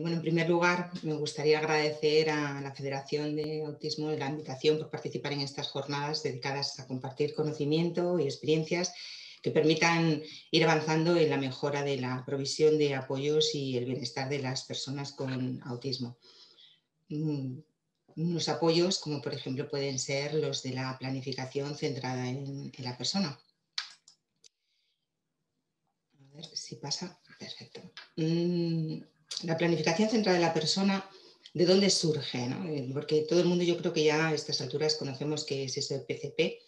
Bueno, en primer lugar, me gustaría agradecer a la Federación de Autismo la invitación por participar en estas jornadas dedicadas a compartir conocimiento y experiencias que permitan ir avanzando en la mejora de la provisión de apoyos y el bienestar de las personas con autismo. Unos apoyos, como por ejemplo pueden ser los de la planificación centrada en la persona. A ver si pasa. Perfecto. La planificación centrada en la persona, ¿de dónde surge? ¿No? Porque todo el mundo, yo creo que ya a estas alturas conocemos qué es eso de PCP.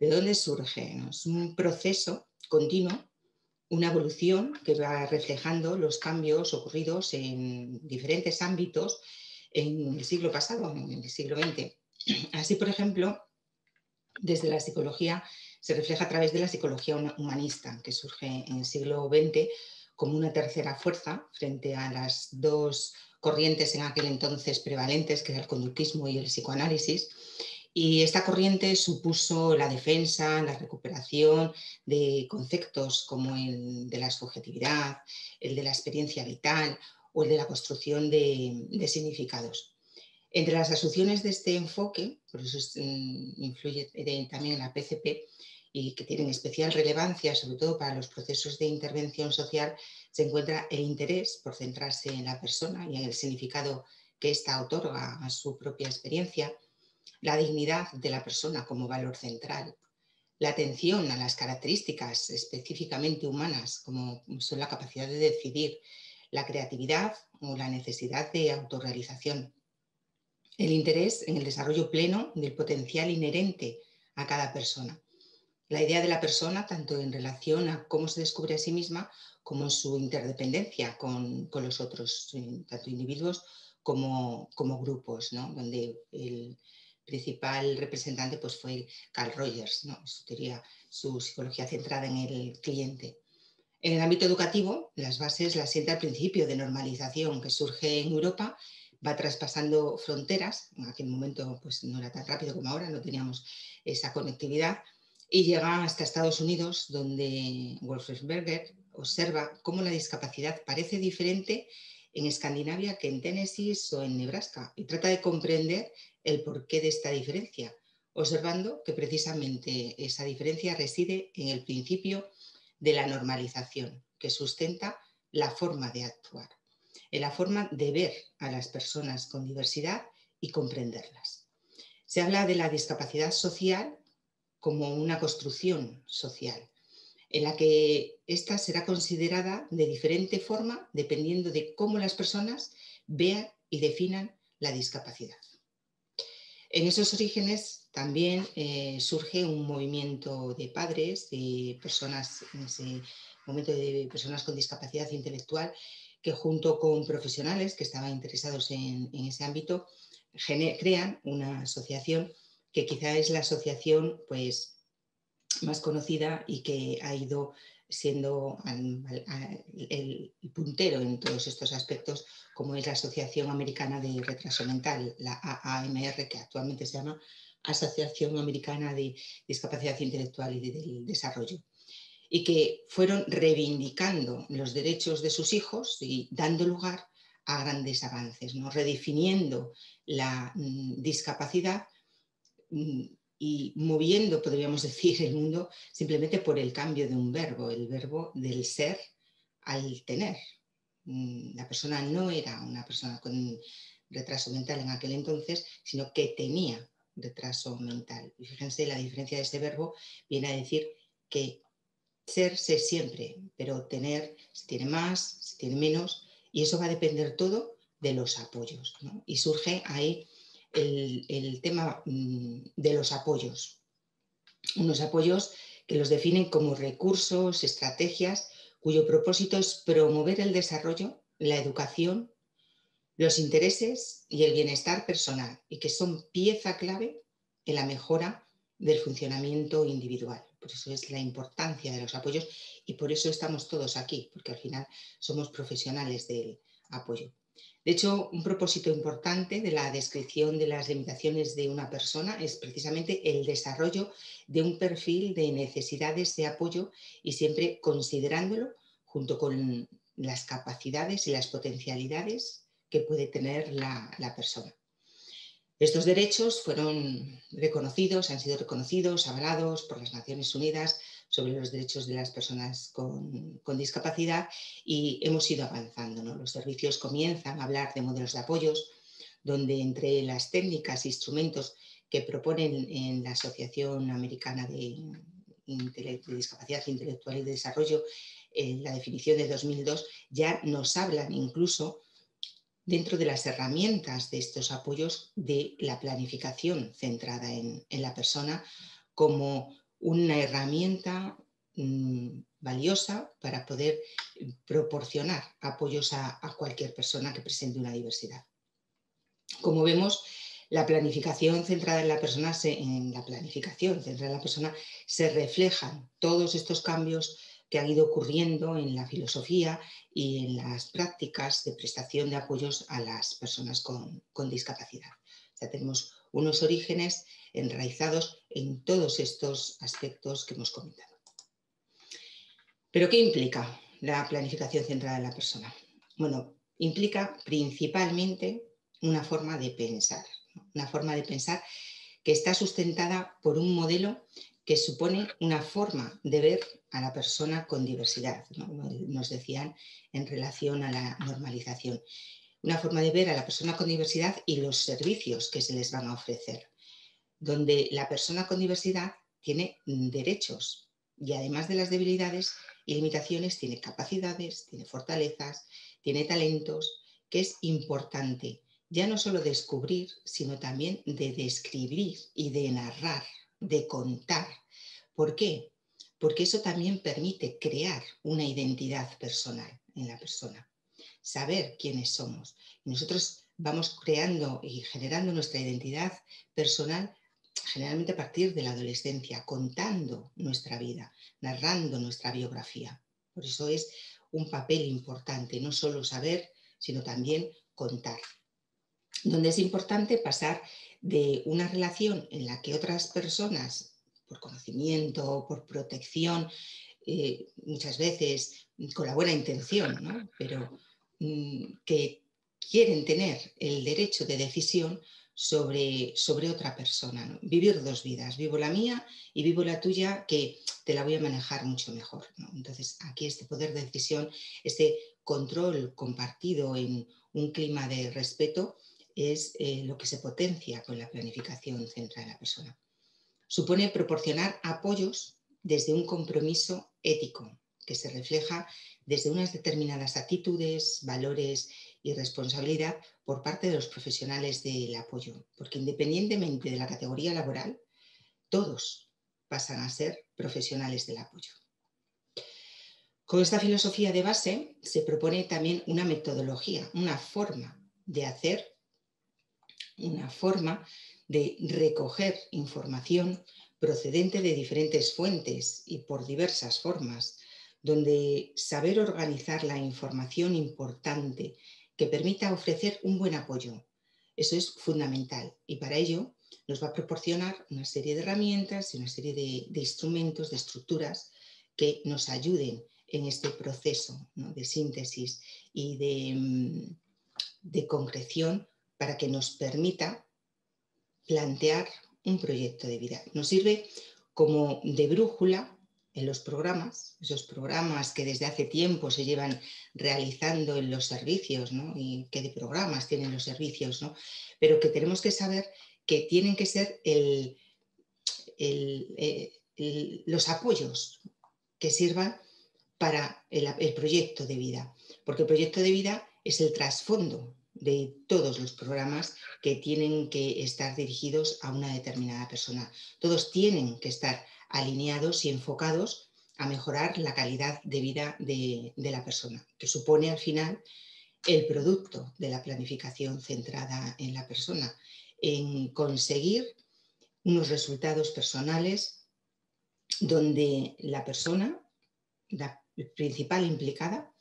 ¿De dónde surge? ¿No? Es un proceso continuo, una evolución que va reflejando los cambios ocurridos en diferentes ámbitos en el siglo pasado, en el siglo XX. Así, por ejemplo, desde la psicología se refleja a través de la psicología humanista, que surge en el siglo XX como una tercera fuerza frente a las dos corrientes en aquel entonces prevalentes, que era el conductismo y el psicoanálisis, y esta corriente supuso la defensa, la recuperación de conceptos como el de la subjetividad, el de la experiencia vital o el de la construcción de significados. Entre las asunciones de este enfoque, por eso influye también la PCP, y que tienen especial relevancia, sobre todo para los procesos de intervención social, se encuentra el interés por centrarse en la persona y en el significado que ésta otorga a su propia experiencia, la dignidad de la persona como valor central, la atención a las características específicamente humanas, como son la capacidad de decidir, la creatividad o la necesidad de autorrealización, el interés en el desarrollo pleno del potencial inherente a cada persona. La idea de la persona, tanto en relación a cómo se descubre a sí misma, como en su interdependencia con los otros, tanto individuos como grupos, ¿no? Donde el principal representante pues, fue Carl Rogers, ¿no? Su psicología centrada en el cliente. En el ámbito educativo, las bases las sienta el principio de normalización que surge en Europa, va traspasando fronteras, en aquel momento pues, no era tan rápido como ahora, no teníamos esa conectividad, y llega hasta Estados Unidos, donde Wolfgang Berger observa cómo la discapacidad parece diferente en Escandinavia que en Tennessee o en Nebraska, y trata de comprender el porqué de esta diferencia, observando que precisamente esa diferencia reside en el principio de la normalización, que sustenta la forma de actuar, en la forma de ver a las personas con diversidad y comprenderlas. Se habla de la discapacidad social como una construcción social, en la que ésta será considerada de diferente forma dependiendo de cómo las personas vean y definan la discapacidad. En esos orígenes también surge un movimiento de padres, de personas, en ese momento de personas con discapacidad intelectual, que junto con profesionales que estaban interesados en ese ámbito, crean una asociación que quizá es la asociación pues, más conocida y que ha ido siendo el puntero en todos estos aspectos, como es la Asociación Americana de Retraso Mental, la AAMR, que actualmente se llama Asociación Americana de Discapacidad Intelectual y de Desarrollo, y que fueron reivindicando los derechos de sus hijos y dando lugar a grandes avances, ¿no? Redefiniendo la discapacidad y moviendo, podríamos decir, el mundo simplemente por el cambio de un verbo, el verbo del ser al tener. La persona no era una persona con retraso mental en aquel entonces, sino que tenía retraso mental. Y fíjense, la diferencia de este verbo viene a decir que ser se siempre, pero tener se tiene más, se tiene menos, y eso va a depender todo de los apoyos, ¿no? Y surge ahí el tema de los apoyos, unos apoyos que los definen como recursos, estrategias, cuyo propósito es promover el desarrollo, la educación, los intereses y el bienestar personal, y que son pieza clave en la mejora del funcionamiento individual. Por eso es la importancia de los apoyos y por eso estamos todos aquí, porque al final somos profesionales del apoyo. De hecho, un propósito importante de la descripción de las limitaciones de una persona es precisamente el desarrollo de un perfil de necesidades de apoyo y siempre considerándolo junto con las capacidades y las potencialidades que puede tener la persona. Estos derechos fueron reconocidos, han sido reconocidos, avalados por las Naciones Unidas sobre los derechos de las personas con discapacidad, y hemos ido avanzando, ¿no? Los servicios comienzan a hablar de modelos de apoyos, donde entre las técnicas e instrumentos que proponen en la Asociación Americana de Discapacidad Intelectual y de Desarrollo, la definición de 2002 ya nos hablan incluso, dentro de las herramientas de estos apoyos, de la planificación centrada en la persona como una herramienta valiosa para poder proporcionar apoyos a cualquier persona que presente una diversidad. Como vemos, la planificación centrada en la persona se reflejan todos estos cambios que han ido ocurriendo en la filosofía y en las prácticas de prestación de apoyos a las personas con discapacidad. O sea, tenemos unos orígenes enraizados en todos estos aspectos que hemos comentado. ¿Pero qué implica la planificación centrada en la persona? Bueno, implica principalmente una forma de pensar, ¿no? Una forma de pensar que está sustentada por un modelo que supone una forma de ver a la persona con diversidad, ¿no? Nos decían en relación a la normalización. Una forma de ver a la persona con diversidad y los servicios que se les van a ofrecer, donde la persona con diversidad tiene derechos y además de las debilidades y limitaciones tiene capacidades, tiene fortalezas, tiene talentos, que es importante ya no solo descubrir, sino también de describir y de narrar, de contar. ¿Por qué? Porque eso también permite crear una identidad personal en la persona, saber quiénes somos. Nosotros vamos creando y generando nuestra identidad personal generalmente a partir de la adolescencia, contando nuestra vida, narrando nuestra biografía. Por eso es un papel importante, no solo saber, sino también contar. Donde es importante pasar de una relación en la que otras personas, por conocimiento, por protección, muchas veces con la buena intención, ¿no? Pero que quieren tener el derecho de decisión sobre otra persona, ¿no? Vivir dos vidas, vivo la mía y vivo la tuya, que te la voy a manejar mucho mejor, ¿no? Entonces aquí este poder de decisión, este control compartido en un clima de respeto, es lo que se potencia con la planificación centrada en la persona. Supone proporcionar apoyos desde un compromiso ético que se refleja desde unas determinadas actitudes, valores y responsabilidad por parte de los profesionales del apoyo, porque independientemente de la categoría laboral, todos pasan a ser profesionales del apoyo. Con esta filosofía de base se propone también una metodología, una forma de hacer, una forma de recoger información procedente de diferentes fuentes y por diversas formas, donde saber organizar la información importante que permita ofrecer un buen apoyo. Eso es fundamental y para ello nos va a proporcionar una serie de herramientas y una serie de instrumentos, de estructuras que nos ayuden en este proceso, ¿no? De síntesis y de concreción, para que nos permita plantear un proyecto de vida. Nos sirve como de brújula en los programas, esos programas que desde hace tiempo se llevan realizando en los servicios, ¿no? Y qué de programas tienen los servicios, ¿no? Pero que tenemos que saber que tienen que ser los apoyos que sirvan para el proyecto de vida, porque el proyecto de vida es el trasfondo de todos los programas que tienen que estar dirigidos a una determinada persona. Todos tienen que estar alineados y enfocados a mejorar la calidad de vida de la persona, que supone al final el producto de la planificación centrada en la persona, en conseguir unos resultados personales donde la persona, la principal implicada,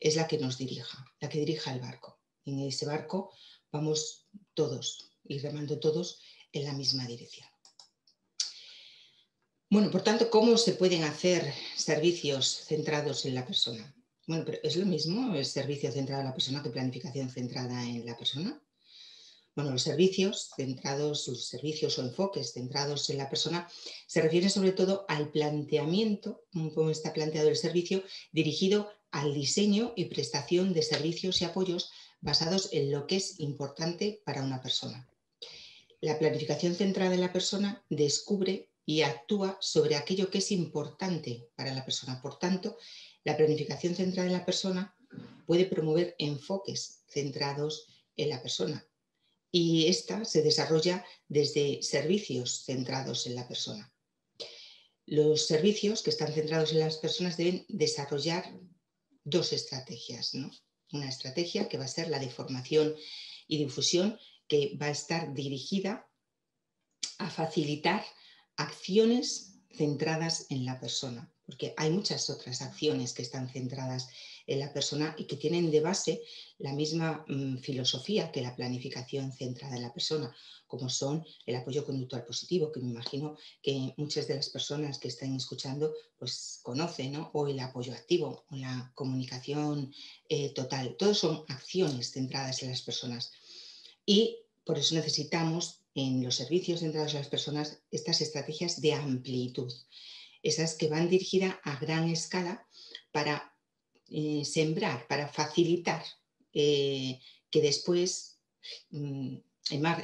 es la que nos dirija, la que dirija el barco. En ese barco vamos todos y remando todos en la misma dirección. Bueno, por tanto, ¿cómo se pueden hacer servicios centrados en la persona? Bueno, pero ¿es lo mismo el servicio centrado en la persona que planificación centrada en la persona? Bueno, los servicios centrados, sus servicios o enfoques centrados en la persona se refieren sobre todo al planteamiento, como está planteado el servicio, dirigido al diseño y prestación de servicios y apoyos basados en lo que es importante para una persona. La planificación centrada en la persona descubre y actúa sobre aquello que es importante para la persona. Por tanto, la planificación centrada en la persona puede promover enfoques centrados en la persona y esta se desarrolla desde servicios centrados en la persona. Los servicios que están centrados en las personas deben desarrollar dos estrategias, ¿no? Una estrategia que va a ser la de formación y difusión, que va a estar dirigida a facilitar acciones centradas en la persona, porque hay muchas otras acciones que están centradas en la persona y que tienen de base la misma filosofía que la planificación centrada en la persona, como son el apoyo conductual positivo, que me imagino que muchas de las personas que están escuchando pues conocen, ¿no? O el apoyo activo, o la comunicación total. Todos son acciones centradas en las personas. Y por eso necesitamos en los servicios centrados en las personas estas estrategias de amplitud, esas que van dirigidas a gran escala para sembrar, para facilitar que después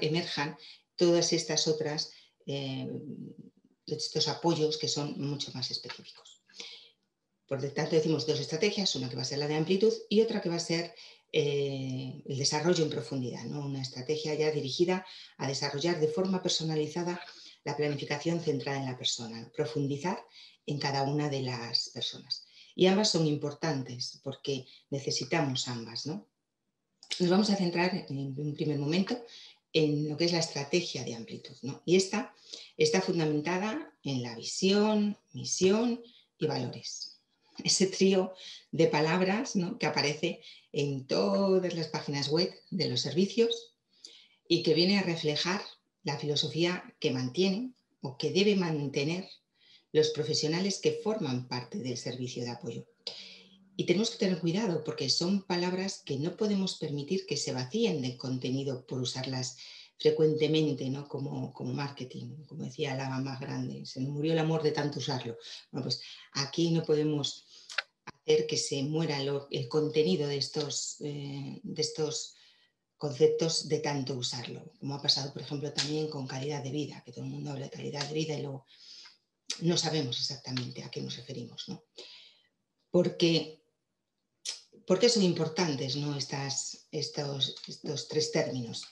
emerjan todas estas otras, estos apoyos que son mucho más específicos. Por lo tanto, decimos dos estrategias, una que va a ser la de amplitud y otra que va a ser el desarrollo en profundidad, ¿no? Una estrategia ya dirigida a desarrollar de forma personalizada la planificación centrada en la persona, profundizar en cada una de las personas. Y ambas son importantes porque necesitamos ambas, ¿no? Nos vamos a centrar en un primer momento en lo que es la estrategia de amplitud, ¿no? Y esta está fundamentada en la visión, misión y valores. Ese trío de palabras, ¿no?, que aparece en todas las páginas web de los servicios y que viene a reflejar la filosofía que mantienen o que deben mantener los profesionales que forman parte del servicio de apoyo. Y tenemos que tener cuidado porque son palabras que no podemos permitir que se vacíen de contenido por usarlas frecuentemente, ¿no?, como marketing, como decía la más grande, se murió el amor de tanto usarlo. Bueno, pues aquí no podemos hacer que se muera el contenido de estos conceptos de tanto usarlo, como ha pasado, por ejemplo, también con calidad de vida, que todo el mundo habla de calidad de vida y luego no sabemos exactamente a qué nos referimos, ¿no? ¿Por qué son importantes, ¿no?, estos tres términos?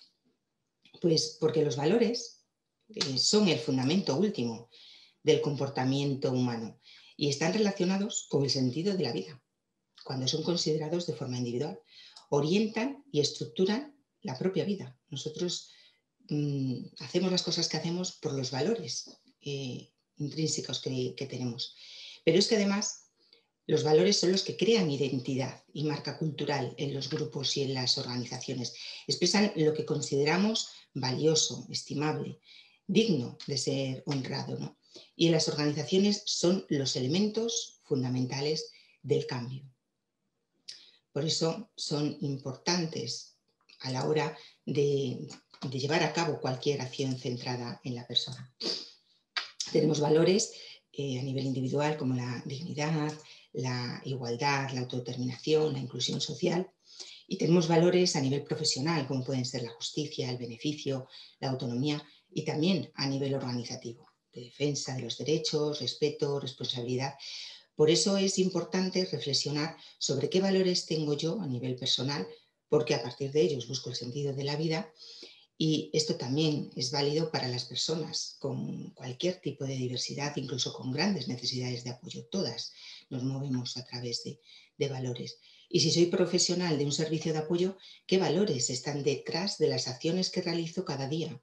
Pues porque los valores son el fundamento último del comportamiento humano y están relacionados con el sentido de la vida. Cuando son considerados de forma individual, orientan y estructuran la propia vida. Nosotros hacemos las cosas que hacemos por los valores intrínsecos que tenemos. Pero es que además los valores son los que crean identidad y marca cultural en los grupos y en las organizaciones. Expresan lo que consideramos valioso, estimable, digno de ser honrado, ¿no? Y en las organizaciones son los elementos fundamentales del cambio. Por eso son importantes a la hora de llevar a cabo cualquier acción centrada en la persona. Tenemos valores a nivel individual como la dignidad, la igualdad, la autodeterminación, la inclusión social. Y tenemos valores a nivel profesional, como pueden ser la justicia, el beneficio, la autonomía y también a nivel organizativo, de defensa de los derechos, respeto, responsabilidad. Por eso es importante reflexionar sobre qué valores tengo yo a nivel personal, porque a partir de ellos busco el sentido de la vida y esto también es válido para las personas con cualquier tipo de diversidad, incluso con grandes necesidades de apoyo. Todas nos movemos a través de valores. Y si soy profesional de un servicio de apoyo, ¿qué valores están detrás de las acciones que realizo cada día?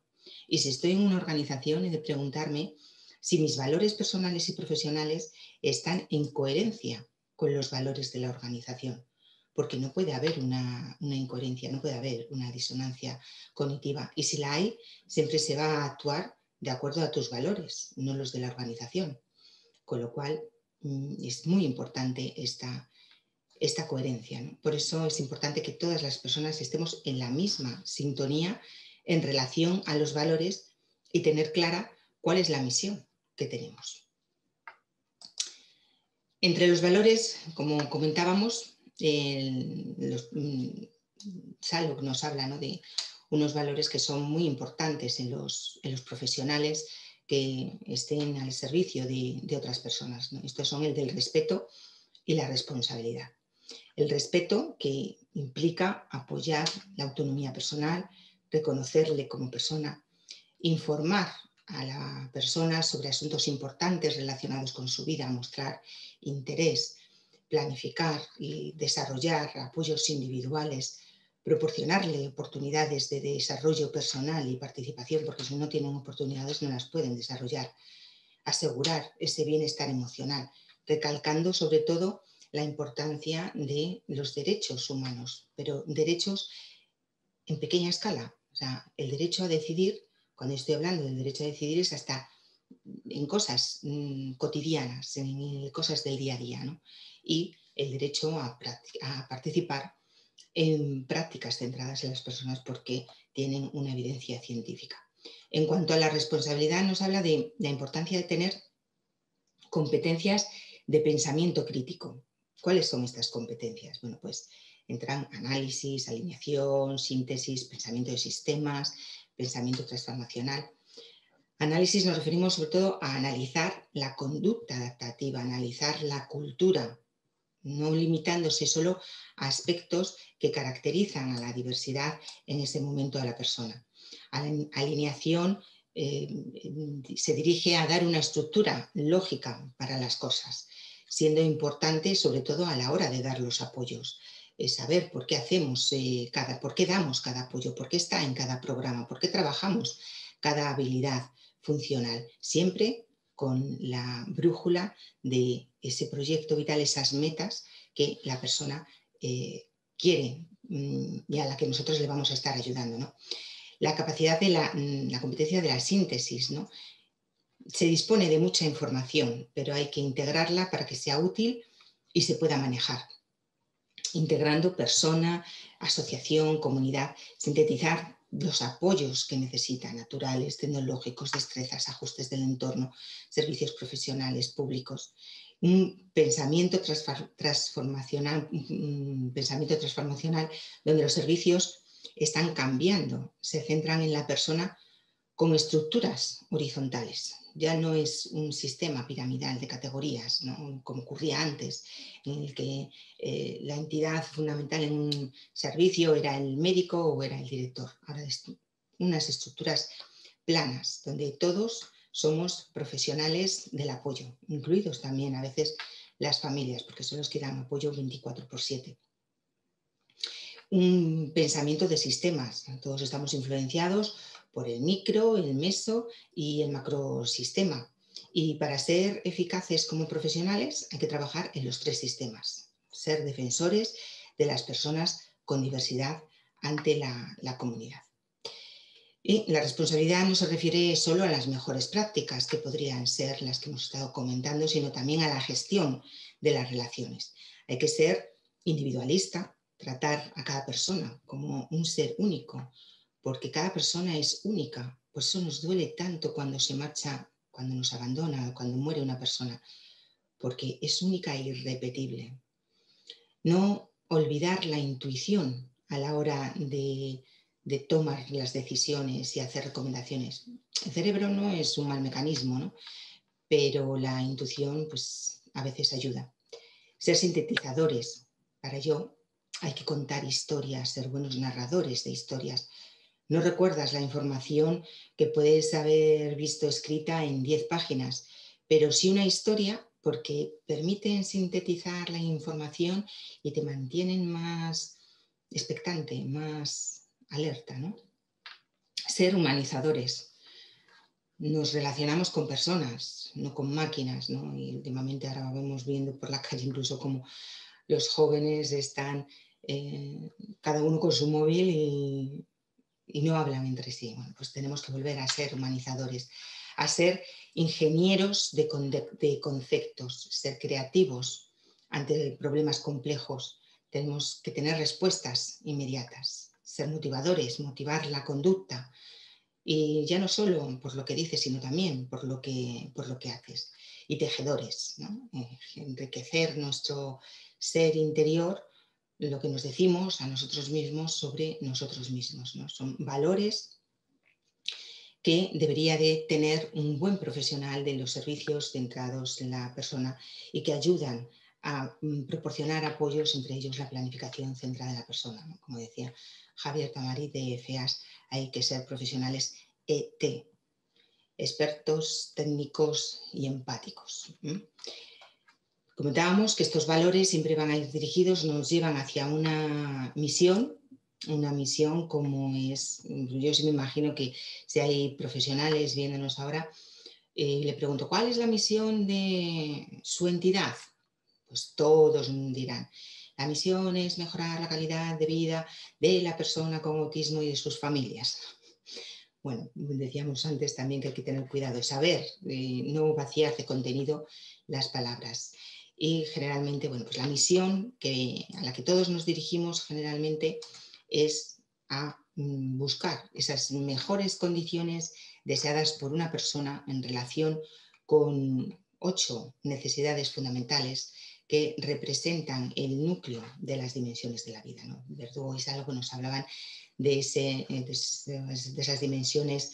Y si estoy en una organización, he de preguntarme si mis valores personales y profesionales están en coherencia con los valores de la organización. Porque no puede haber una incoherencia, no puede haber una disonancia cognitiva. Y si la hay, siempre se va a actuar de acuerdo a tus valores, no los de la organización. Con lo cual, es muy importante esta esta coherencia, ¿no? Por eso es importante que todas las personas estemos en la misma sintonía en relación a los valores y tener clara cuál es la misión que tenemos. Entre los valores, como comentábamos, Salgo nos habla, ¿no?, de unos valores que son muy importantes en los profesionales que estén al servicio de otras personas, ¿no? Estos son el del respeto y la responsabilidad. El respeto, que implica apoyar la autonomía personal, reconocerle como persona, informar a la persona sobre asuntos importantes relacionados con su vida, mostrar interés, planificar y desarrollar apoyos individuales, proporcionarle oportunidades de desarrollo personal y participación, porque si no tienen oportunidades no las pueden desarrollar, asegurar ese bienestar emocional, recalcando sobre todo la importancia de los derechos humanos, pero derechos en pequeña escala. O sea, el derecho a decidir, cuando estoy hablando del derecho a decidir, es hasta en cosas cotidianas, en cosas del día a día, ¿no? Y el derecho a participar en prácticas centradas en las personas porque tienen una evidencia científica. En cuanto a la responsabilidad, nos habla de la importancia de tener competencias de pensamiento crítico. ¿Cuáles son estas competencias? Bueno, pues entran análisis, alineación, síntesis, pensamiento de sistemas, pensamiento transformacional. Análisis nos referimos sobre todo a analizar la conducta adaptativa, analizar la cultura, no limitándose solo a aspectos que caracterizan a la diversidad en ese momento de la persona. A la alineación se dirige a dar una estructura lógica para las cosas, siendo importante sobre todo a la hora de dar los apoyos, saber por qué hacemos por qué damos cada apoyo, por qué está en cada programa, por qué trabajamos cada habilidad funcional, siempre con la brújula de ese proyecto vital, esas metas que la persona quiere y a la que nosotros le vamos a estar ayudando, ¿no? La capacidad de la competencia de la síntesis, ¿no? Se dispone de mucha información, pero hay que integrarla para que sea útil y se pueda manejar, integrando persona, asociación, comunidad, sintetizar los apoyos que necesita, naturales, tecnológicos, destrezas, ajustes del entorno, servicios profesionales, públicos. Un pensamiento transformacional, donde los servicios están cambiando, se centran en la persona con estructuras horizontales. Ya no es un sistema piramidal de categorías, ¿no?, como ocurría antes, en el que la entidad fundamental en un servicio era el médico o era el director. Ahora es unas estructuras planas, donde todos somos profesionales del apoyo, incluidos también a veces las familias, porque son los que dan apoyo 24/7. Un pensamiento de sistemas. Todos estamos influenciados por el micro, el meso y el macrosistema. Y para ser eficaces como profesionales hay que trabajar en los tres sistemas. Ser defensores de las personas con diversidad ante la comunidad. Y la responsabilidad no se refiere solo a las mejores prácticas, que podrían ser las que hemos estado comentando, sino también a la gestión de las relaciones. Hay que ser individualista, tratar a cada persona como un ser único, porque cada persona es única. Por eso nos duele tanto cuando se marcha, cuando nos abandona, cuando muere una persona, porque es única e irrepetible. No olvidar la intuición a la hora de tomar las decisiones y hacer recomendaciones. El cerebro no es un mal mecanismo, ¿no?, pero la intuición pues a veces ayuda. Ser sintetizadores. Para ello hay que contar historias, ser buenos narradores de historias. No recuerdas la información que puedes haber visto escrita en 10 páginas, pero sí una historia, porque permiten sintetizar la información y te mantienen más expectante, más alerta, ¿no? Ser humanizadores. Nos relacionamos con personas, no con máquinas, ¿no? Y últimamente ahora vamos viendo por la calle incluso como los jóvenes están cada uno con su móvil y no hablan entre sí. Bueno, pues tenemos que volver a ser humanizadores, a ser ingenieros de conceptos, ser creativos ante problemas complejos, Tenemos que tener respuestas inmediatas, ser motivadores, motivar la conducta, y ya no solo por lo que dices, sino también por lo que haces. Y tejedores, ¿no? Enriquecer nuestro ser interior, lo que nos decimos a nosotros mismos sobre nosotros mismos, ¿no? Son valores que debería de tener un buen profesional de los servicios centrados en la persona y que ayudan a proporcionar apoyos, entre ellos la planificación centrada en la persona, ¿no? Como decía Javier Tamarit de EFEAS, hay que ser profesionales ET, expertos, técnicos y empáticos. Comentábamos que estos valores siempre van a ir dirigidos, nos llevan hacia una misión como es, yo sí me imagino que si hay profesionales viéndonos ahora, le pregunto, ¿cuál es la misión de su entidad? Pues todos dirán, la misión es mejorar la calidad de vida de la persona con autismo y de sus familias. Bueno, decíamos antes también que hay que tener cuidado y saber, no vaciar de contenido las palabras. Y generalmente, bueno, pues la misión a la que todos nos dirigimos generalmente es a buscar esas mejores condiciones deseadas por una persona en relación con 8 necesidades fundamentales que representan el núcleo de las dimensiones de la vida, ¿no? Verdugo y Salgo nos hablaban de esas dimensiones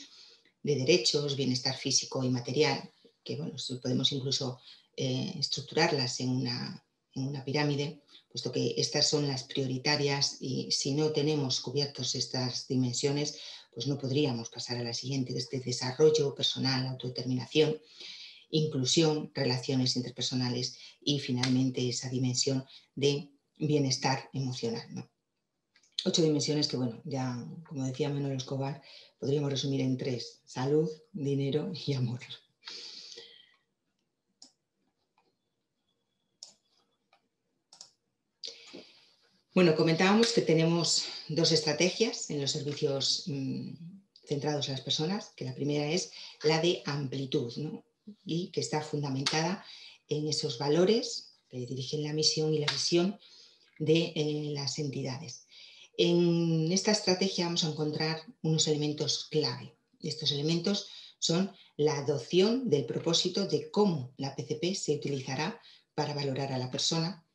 de derechos, bienestar físico y material, que bueno, podemos incluso estructurarlas en una pirámide, puesto que estas son las prioritarias y si no tenemos cubiertos estas dimensiones, pues no podríamos pasar a la siguiente, desde desarrollo personal, autodeterminación, inclusión, relaciones interpersonales y finalmente esa dimensión de bienestar emocional, ¿no? 8 dimensiones que, bueno, ya como decía Manuel Escobar, podríamos resumir en 3, salud, dinero y amor. Bueno, comentábamos que tenemos 2 estrategias en los servicios centrados en las personas, que la primera es la de amplitud, ¿no? Y que está fundamentada en esos valores que dirigen la misión y la visión de las entidades. En esta estrategia vamos a encontrar unos elementos clave. Estos elementos son la adopción del propósito de cómo la PCP se utilizará para valorar a la persona,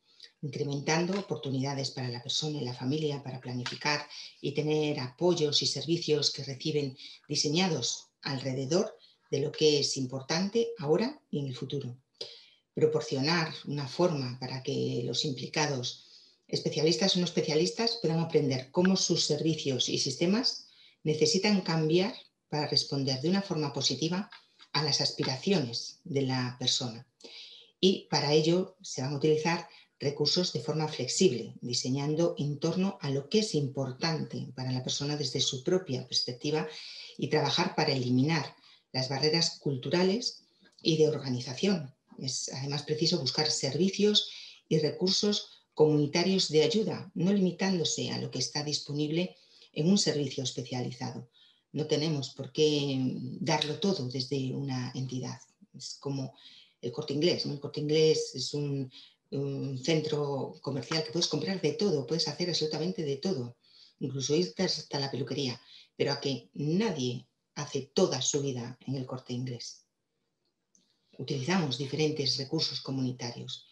incrementando oportunidades para la persona y la familia para planificar y tener apoyos y servicios que reciben diseñados alrededor de lo que es importante ahora y en el futuro. Proporcionar una forma para que los implicados, especialistas o no especialistas, puedan aprender cómo sus servicios y sistemas necesitan cambiar para responder de una forma positiva a las aspiraciones de la persona. Y para ello se van a utilizar recursos de forma flexible, diseñando en torno a lo que es importante para la persona desde su propia perspectiva y trabajar para eliminar las barreras culturales y de organización. Es además preciso buscar servicios y recursos comunitarios de ayuda, no limitándose a lo que está disponible en un servicio especializado. No tenemos por qué darlo todo desde una entidad. Es como el Corte Inglés, ¿no? El Corte Inglés es un centro comercial que puedes comprar de todo, puedes hacer absolutamente de todo, incluso irte hasta la peluquería, pero a que nadie hace toda su vida en el Corte Inglés. Utilizamos diferentes recursos comunitarios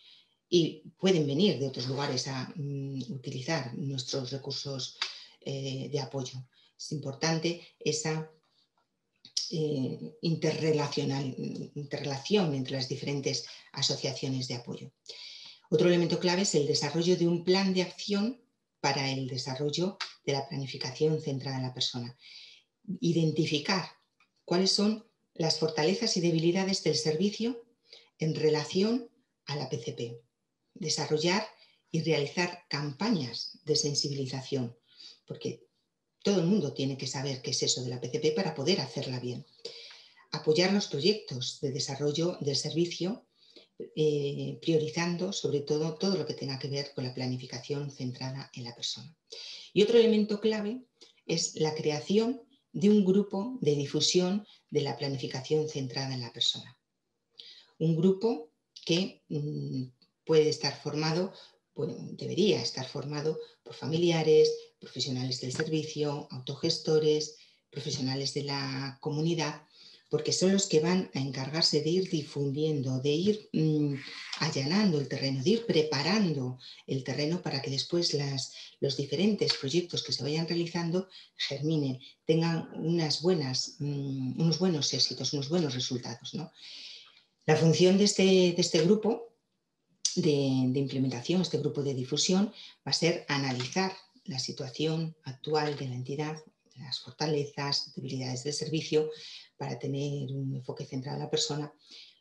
y pueden venir de otros lugares a utilizar nuestros recursos de apoyo. Es importante esa interrelación entre las diferentes asociaciones de apoyo. Otro elemento clave es el desarrollo de un plan de acción para el desarrollo de la planificación centrada en la persona. Identificar cuáles son las fortalezas y debilidades del servicio en relación a la PCP. Desarrollar y realizar campañas de sensibilización, porque todo el mundo tiene que saber qué es eso de la PCP para poder hacerla bien. Apoyar los proyectos de desarrollo del servicio, priorizando sobre todo todo lo que tenga que ver con la planificación centrada en la persona. Y otro elemento clave es la creación de un grupo de difusión de la planificación centrada en la persona. Un grupo que puede estar formado debería estar formado por familiares, profesionales del servicio, autogestores, profesionales de la comunidad, porque son los que van a encargarse de ir difundiendo, de ir allanando el terreno, de ir preparando el terreno para que después los diferentes proyectos que se vayan realizando germinen, tengan unas buenas, unos buenos éxitos, unos buenos resultados, ¿no? La función de este grupo de implementación, este grupo de difusión, va a ser analizar la situación actual de la entidad, las fortalezas, debilidades del servicio, para tener un enfoque centrado en la persona,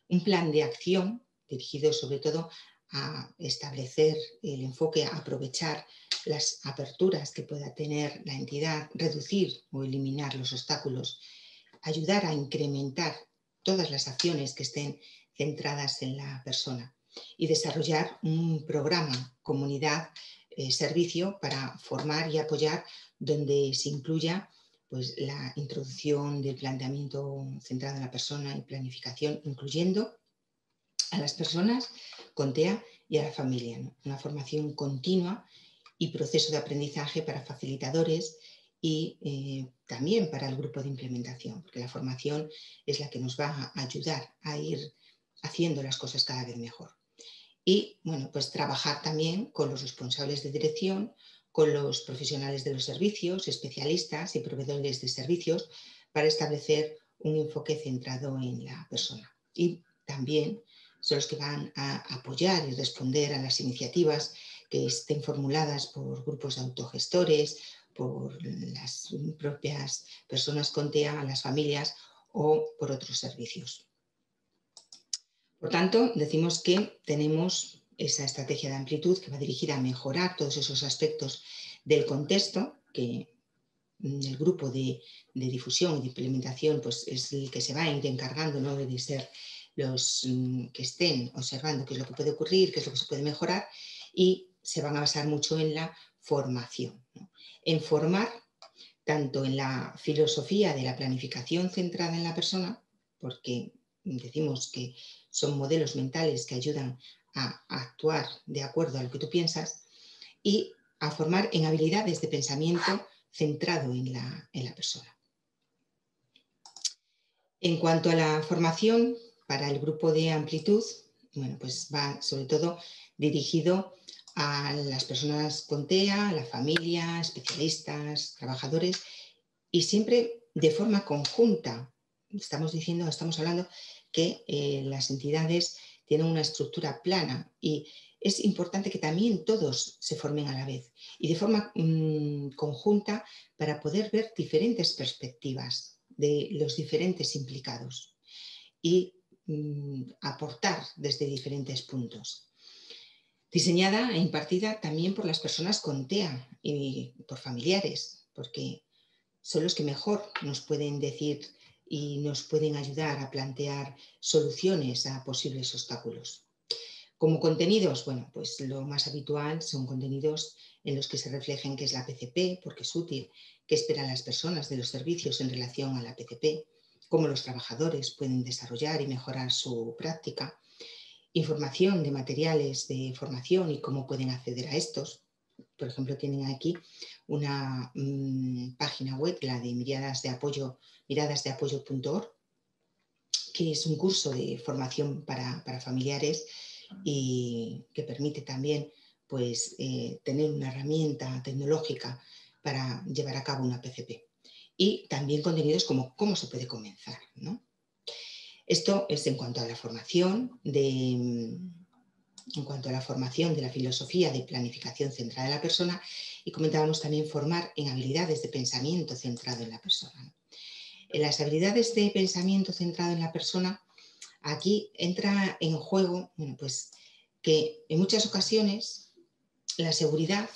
un plan de acción dirigido sobre todo a establecer el enfoque, a aprovechar las aperturas que pueda tener la entidad, reducir o eliminar los obstáculos, ayudar a incrementar todas las acciones que estén centradas en la persona y desarrollar un programa comunidad-servicio para formar y apoyar donde se incluya pues, la introducción del planteamiento centrado en la persona y planificación, incluyendo a las personas con TEA y a la familia, ¿no? Una formación continua y proceso de aprendizaje para facilitadores y también para el grupo de implementación, porque la formación es la que nos va a ayudar a ir haciendo las cosas cada vez mejor. Y bueno, pues trabajar también con los responsables de dirección, con los profesionales de los servicios, especialistas y proveedores de servicios para establecer un enfoque centrado en la persona. Y también son los que van a apoyar y responder a las iniciativas que estén formuladas por grupos de autogestores, por las propias personas con TEA, las familias o por otros servicios. Por tanto, decimos que tenemos esa estrategia de amplitud que va dirigida a mejorar todos esos aspectos del contexto, que el grupo de difusión y de implementación pues, es el que se va a ir encargando, ¿no?, de ser los que estén observando qué es lo que puede ocurrir, qué es lo que se puede mejorar, y se van a basar mucho en la formación, ¿no?, en formar tanto en la filosofía de la planificación centrada en la persona, porque decimos que son modelos mentales que ayudan a actuar de acuerdo a lo que tú piensas, y a formar en habilidades de pensamiento centrado en la persona. En cuanto a la formación para el grupo de amplitud, bueno, pues va sobre todo dirigido a las personas con TEA, a la familia, especialistas, trabajadores, y siempre de forma conjunta. Estamos hablando que las entidades tienen una estructura plana y es importante que también todos se formen a la vez y de forma conjunta para poder ver diferentes perspectivas de los diferentes implicados y aportar desde diferentes puntos. Diseñada e impartida también por las personas con TEA y por familiares, porque son los que mejor nos pueden decir y nos pueden ayudar a plantear soluciones a posibles obstáculos. Como contenidos, bueno, pues lo más habitual son contenidos en los que se reflejen qué es la PCP, porque es útil, qué esperan las personas de los servicios en relación a la PCP, cómo los trabajadores pueden desarrollar y mejorar su práctica, información de materiales de formación y cómo pueden acceder a estos. Por ejemplo, tienen aquí una página web, la de Miradas de Apoyo, miradasdeapoyo.org, que es un curso de formación para familiares y que permite también pues, tener una herramienta tecnológica para llevar a cabo una PCP. Y también contenidos como cómo se puede comenzar, ¿no? Esto es en cuanto a la formación de la filosofía de planificación centrada en la persona, y comentábamos también formar en habilidades de pensamiento centrado en la persona. En las habilidades de pensamiento centrado en la persona, aquí entra en juego, bueno, pues que en muchas ocasiones la seguridad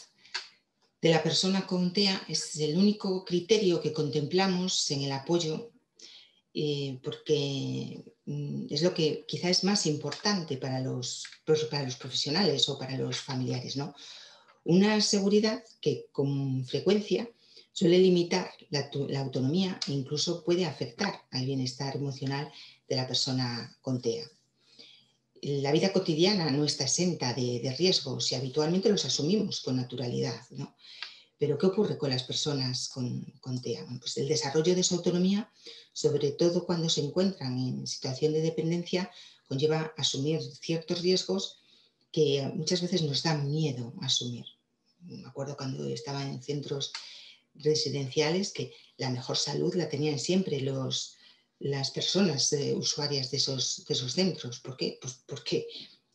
de la persona con TEA es el único criterio que contemplamos en el apoyo, porque es lo que quizá es más importante para los profesionales o para los familiares, ¿no? Una seguridad que con frecuencia suele limitar la autonomía e incluso puede afectar al bienestar emocional de la persona con TEA. la vida cotidiana no está exenta de riesgos y habitualmente los asumimos con naturalidad, ¿no? Pero ¿qué ocurre con las personas con TEA? Bueno, pues el desarrollo de su autonomía, sobre todo cuando se encuentran en situación de dependencia, conlleva asumir ciertos riesgos que muchas veces nos dan miedo a asumir. Me acuerdo cuando estaba en centros residenciales que la mejor salud la tenían siempre las personas usuarias de esos centros. ¿Por qué? Pues porque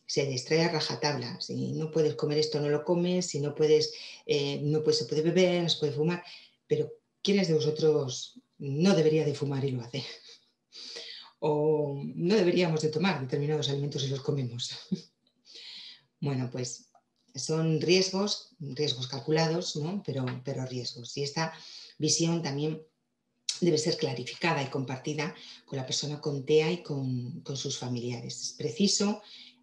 se les trae a rajatabla. Si no puedes comer esto, no lo comes. Si no puedes, se puede beber, no se puede fumar. Pero ¿quiénes de vosotros no debería de fumar y lo hace? O no deberíamos de tomar determinados alimentos y los comemos. Bueno, pues son riesgos calculados, ¿no? Pero riesgos. Y esta visión también debe ser clarificada y compartida con la persona con TEA y con sus familiares. Es preciso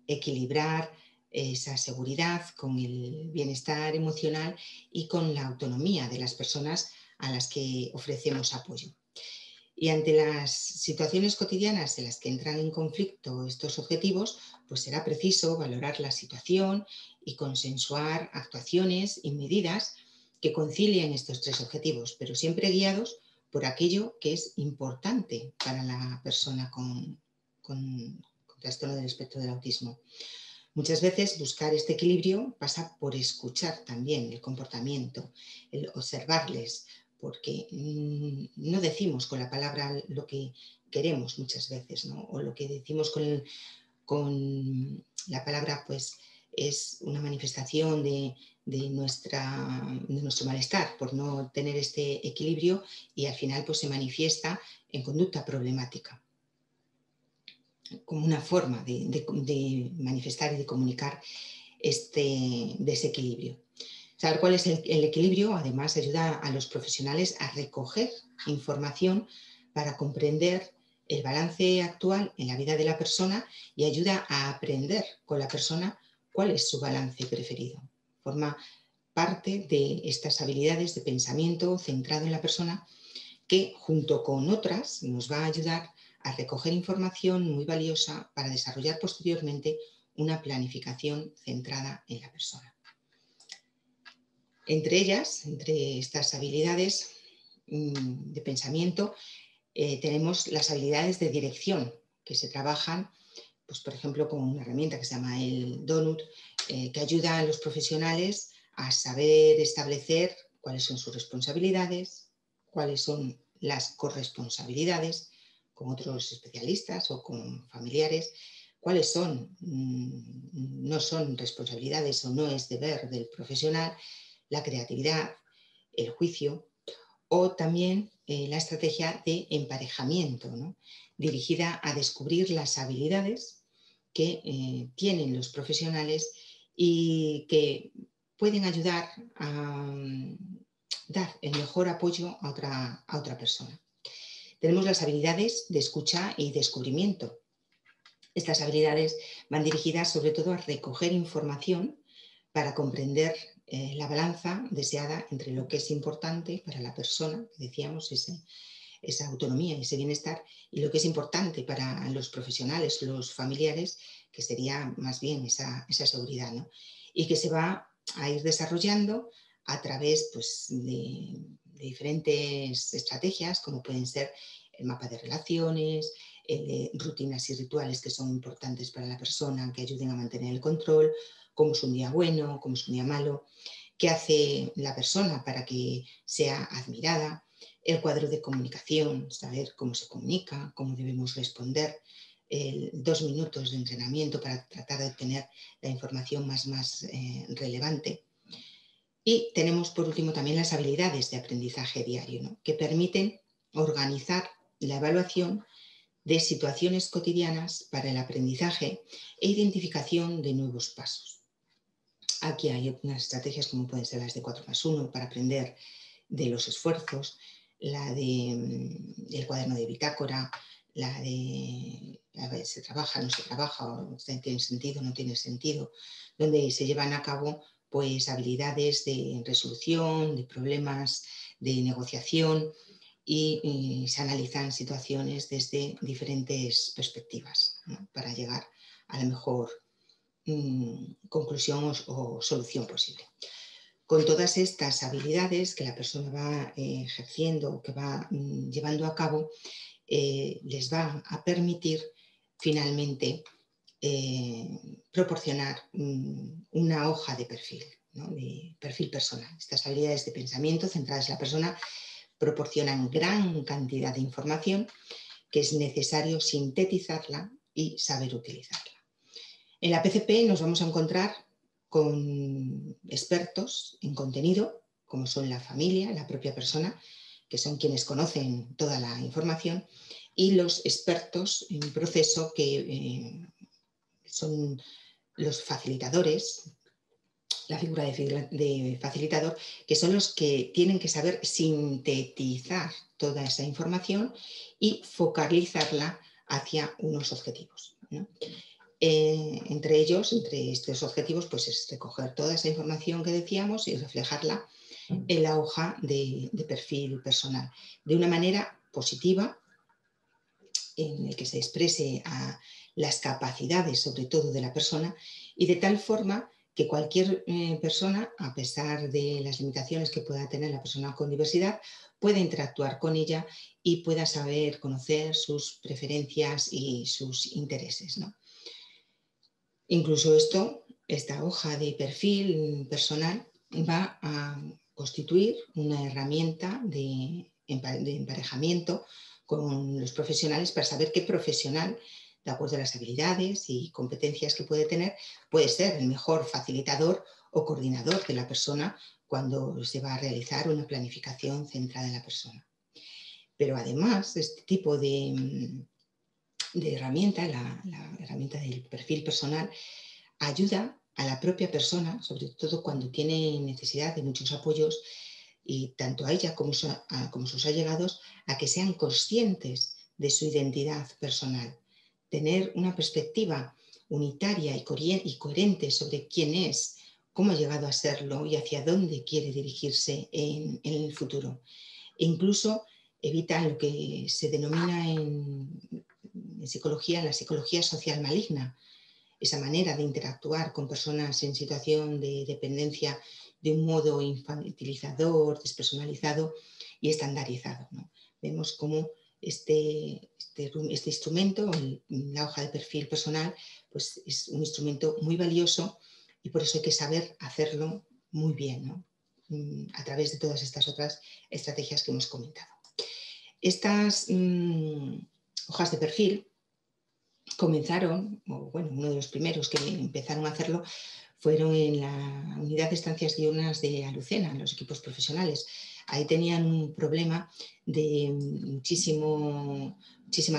equilibrar esa seguridad con el bienestar emocional y con la autonomía de las personas a las que ofrecemos apoyo. Y ante las situaciones cotidianas en las que entran en conflicto estos objetivos, pues será preciso valorar la situación y consensuar actuaciones y medidas que concilien estos tres objetivos, pero siempre guiados por aquello que es importante para la persona con trastorno del espectro del autismo. Muchas veces buscar este equilibrio pasa por escuchar también el comportamiento, el observarles, porque no decimos con la palabra lo que queremos muchas veces, ¿no? O lo que decimos con la palabra pues es una manifestación de nuestro malestar por no tener este equilibrio y al final pues se manifiesta en conducta problemática, como una forma de manifestar y de comunicar este desequilibrio. Saber cuál es el equilibrio, además, ayuda a los profesionales a recoger información para comprender el balance actual en la vida de la persona y ayuda a aprender con la persona cuál es su balance preferido. Forma parte de estas habilidades de pensamiento centrado en la persona que, junto con otras, nos va a ayudar a recoger información muy valiosa para desarrollar posteriormente una planificación centrada en la persona. Entre ellas, entre estas habilidades de pensamiento, tenemos las habilidades de dirección que se trabajan, pues, por ejemplo, con una herramienta que se llama el DONUT, que ayuda a los profesionales a saber establecer cuáles son sus responsabilidades, cuáles son las corresponsabilidades con otros especialistas o con familiares, cuáles son, no son responsabilidades o no es deber del profesional, la creatividad, el juicio o también la estrategia de emparejamiento, ¿no? Dirigida a descubrir las habilidades que tienen los profesionales y que pueden ayudar a dar el mejor apoyo a otra persona. Tenemos las habilidades de escucha y descubrimiento. Estas habilidades van dirigidas sobre todo a recoger información para comprender la balanza deseada entre lo que es importante para la persona, que decíamos, esa autonomía, ese bienestar, y lo que es importante para los profesionales, los familiares, que sería más bien esa seguridad, ¿no? Y que se va a ir desarrollando a través pues, de diferentes estrategias, como pueden ser el mapa de relaciones, rutinas y rituales que son importantes para la persona, que ayuden a mantener el control, cómo es un día bueno, cómo es un día malo, qué hace la persona para que sea admirada, el cuadro de comunicación, saber cómo se comunica, cómo debemos responder, 2 minutos de entrenamiento para tratar de obtener la información más relevante. Y tenemos por último también las habilidades de aprendizaje diario, ¿no? Que permiten organizar la evaluación de situaciones cotidianas para el aprendizaje e identificación de nuevos pasos. Aquí hay unas estrategias como pueden ser las de 4+1 para aprender de los esfuerzos, la del cuaderno de bitácora, la de a ver, se trabaja, no se trabaja, tiene sentido, no tiene sentido, donde se llevan a cabo pues, habilidades de resolución, de problemas, de negociación y se analizan situaciones desde diferentes perspectivas, ¿no? Para llegar a la mejor conclusión o solución posible. Con todas estas habilidades que la persona va ejerciendo o que va llevando a cabo, les va a permitir finalmente proporcionar una hoja de perfil, ¿no? De perfil personal. Estas habilidades de pensamiento centradas en la persona proporcionan gran cantidad de información que es necesario sintetizarla y saber utilizarla. En la PCP nos vamos a encontrar con expertos en contenido, como son la familia, la propia persona, que son quienes conocen toda la información, y los expertos en proceso, que son los facilitadores, la figura de facilitador, que son los que tienen que saber sintetizar toda esa información y focalizarla hacia unos objetivos, ¿no? Entre estos objetivos, pues es recoger toda esa información que decíamos y reflejarla en la hoja de perfil personal, de una manera positiva, en el que se exprese a las capacidades, sobre todo de la persona, y de tal forma que cualquier persona, a pesar de las limitaciones que pueda tener la persona con diversidad, pueda interactuar con ella y pueda saber conocer sus preferencias y sus intereses, ¿no? Incluso esta hoja de perfil personal va a constituir una herramienta de emparejamiento con los profesionales para saber qué profesional, de acuerdo a las habilidades y competencias que puede tener, puede ser el mejor facilitador o coordinador de la persona cuando se va a realizar una planificación centrada en la persona. Pero además, este tipo de herramienta, la herramienta del perfil personal, ayuda a la propia persona, sobre todo cuando tiene necesidad de muchos apoyos, y tanto a ella como sus allegados, a que sean conscientes de su identidad personal. Tener una perspectiva unitaria y coherente sobre quién es, cómo ha llegado a serlo y hacia dónde quiere dirigirse en el futuro. E incluso evita lo que se denomina en psicología, la psicología social maligna, esa manera de interactuar con personas en situación de dependencia de un modo infantilizador, despersonalizado y estandarizado, ¿no? Vemos cómo este instrumento, la hoja de perfil personal, pues es un instrumento muy valioso y por eso hay que saber hacerlo muy bien, ¿no? A través de todas estas otras estrategias que hemos comentado. Estas hojas de perfil comenzaron, o bueno, uno de los primeros que empezaron a hacerlo fueron en la unidad de estancias diurnas de Alucena, los equipos profesionales. Ahí tenían un problema de muchísima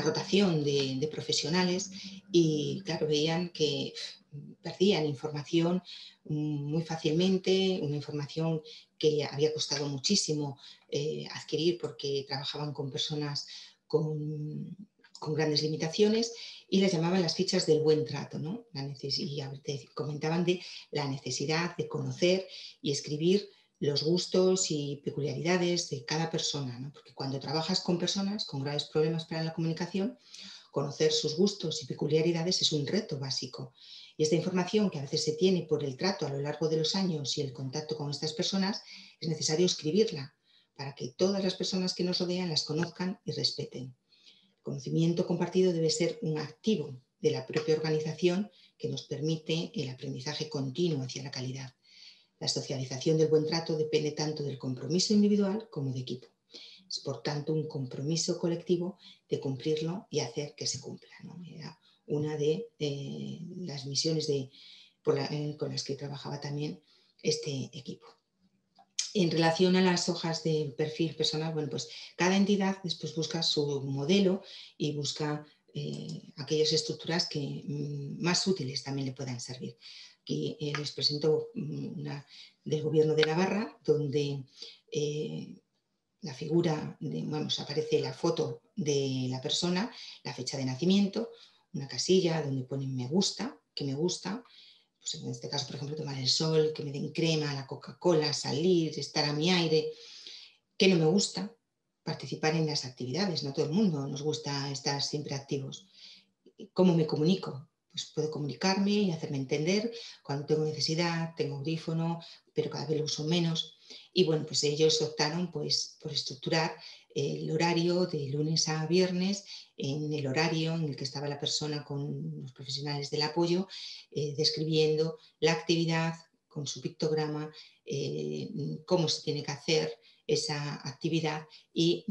rotación de profesionales y, claro, veían que perdían información muy fácilmente, una información que había costado muchísimo adquirir porque trabajaban con personas con grandes limitaciones, y las llamaban las fichas del buen trato, ¿no? Y comentaban de la necesidad de conocer y escribir los gustos y peculiaridades de cada persona, ¿no? Porque cuando trabajas con personas con graves problemas para la comunicación, conocer sus gustos y peculiaridades es un reto básico. Y esta información que a veces se tiene por el trato a lo largo de los años y el contacto con estas personas, es necesario escribirla para que todas las personas que nos rodean las conozcan y respeten. El conocimiento compartido debe ser un activo de la propia organización que nos permite el aprendizaje continuo hacia la calidad. La socialización del buen trato depende tanto del compromiso individual como de equipo. Es, por tanto, un compromiso colectivo de cumplirlo y hacer que se cumpla, ¿no? Era una de las misiones con las que trabajaba también este equipo. En relación a las hojas de perfil personal, bueno, pues cada entidad después busca su modelo y busca aquellas estructuras que más útiles también le puedan servir. Aquí les presento una del Gobierno de Navarra, donde la figura, aparece la foto de la persona, la fecha de nacimiento, una casilla donde ponen me gusta, que me gusta. Pues en este caso, por ejemplo, tomar el sol, que me den crema, la Coca-Cola, salir, estar a mi aire. ¿Qué no me gusta? Participar en las actividades. No todo el mundo nos gusta estar siempre activos. ¿Cómo me comunico? pues puedo comunicarme y hacerme entender cuando tengo necesidad, tengo audífono, pero cada vez lo uso menos. Y bueno, pues ellos optaron pues, por estructurar el horario de lunes a viernes en el horario en el que estaba la persona con los profesionales del apoyo, describiendo la actividad con su pictograma, cómo se tiene que hacer esa actividad y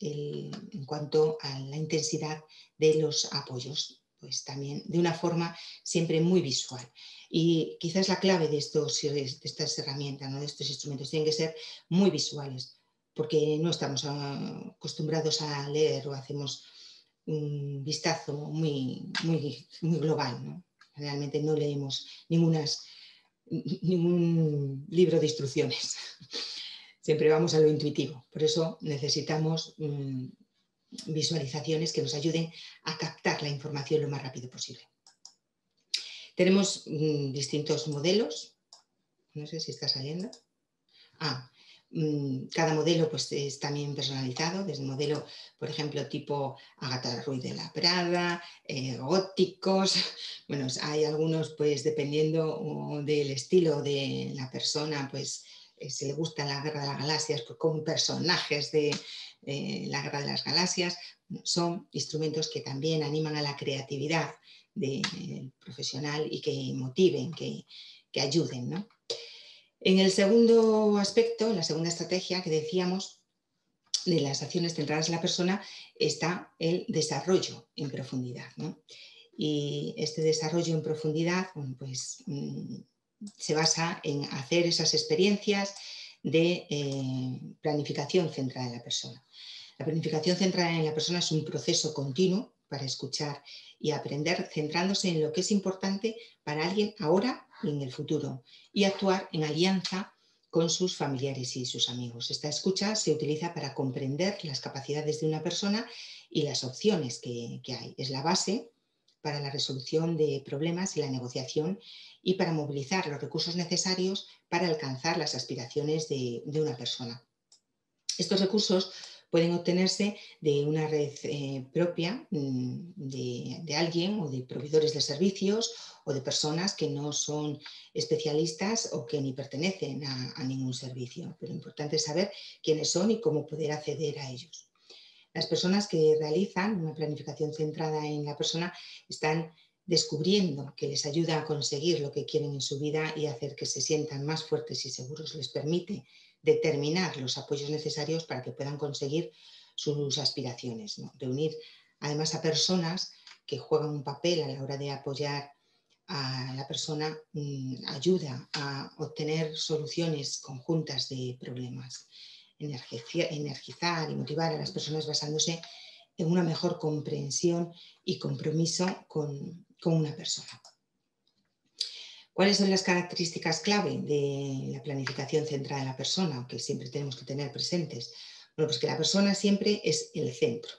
en cuanto a la intensidad de los apoyos, pues también de una forma siempre muy visual. Y quizás la clave de estas herramientas, ¿no?, de estos instrumentos, tienen que ser muy visuales, porque no estamos acostumbrados a leer o hacemos un vistazo muy, muy, muy global, ¿no? Realmente no leemos ningún libro de instrucciones. Siempre vamos a lo intuitivo, por eso necesitamos visualizaciones que nos ayuden a captar la información lo más rápido posible. Tenemos distintos modelos, no sé si está saliendo. Cada modelo pues, es también personalizado, desde el modelo, por ejemplo, tipo Agatha Ruiz de la Prada, góticos. Bueno, hay algunos, pues dependiendo del estilo de la persona, pues si le gusta la Guerra de las Galaxias, pues, con personajes de la Guerra de las Galaxias. Son instrumentos que también animan a la creatividad del profesional y que motiven, que ayuden, ¿no? En el segundo aspecto, la segunda estrategia que decíamos de las acciones centradas en la persona, está el desarrollo en profundidad, ¿no? Y este desarrollo en profundidad pues, se basa en hacer esas experiencias de planificación centrada en la persona. La planificación centrada en la persona es un proceso continuo para escuchar y aprender, centrándose en lo que es importante para alguien ahora y en el futuro, y actuar en alianza con sus familiares y sus amigos. Esta escucha se utiliza para comprender las capacidades de una persona y las opciones que hay. Es la base para la resolución de problemas y la negociación, y para movilizar los recursos necesarios para alcanzar las aspiraciones de una persona. Estos recursos pueden obtenerse de una red propia de alguien, o de proveedores de servicios, o de personas que no son especialistas o que ni pertenecen a ningún servicio. Pero lo importante es saber quiénes son y cómo poder acceder a ellos. Las personas que realizan una planificación centrada en la persona están descubriendo que les ayuda a conseguir lo que quieren en su vida y hacer que se sientan más fuertes y seguros. Les permite determinar los apoyos necesarios para que puedan conseguir sus aspiraciones, ¿no? Reunir además a personas que juegan un papel a la hora de apoyar a la persona ayuda a obtener soluciones conjuntas de problemas. Energizar y motivar a las personas basándose en una mejor comprensión y compromiso con una persona. ¿Cuáles son las características clave de la planificación centrada en la persona, que siempre tenemos que tener presentes? Bueno, pues que la persona siempre es el centro.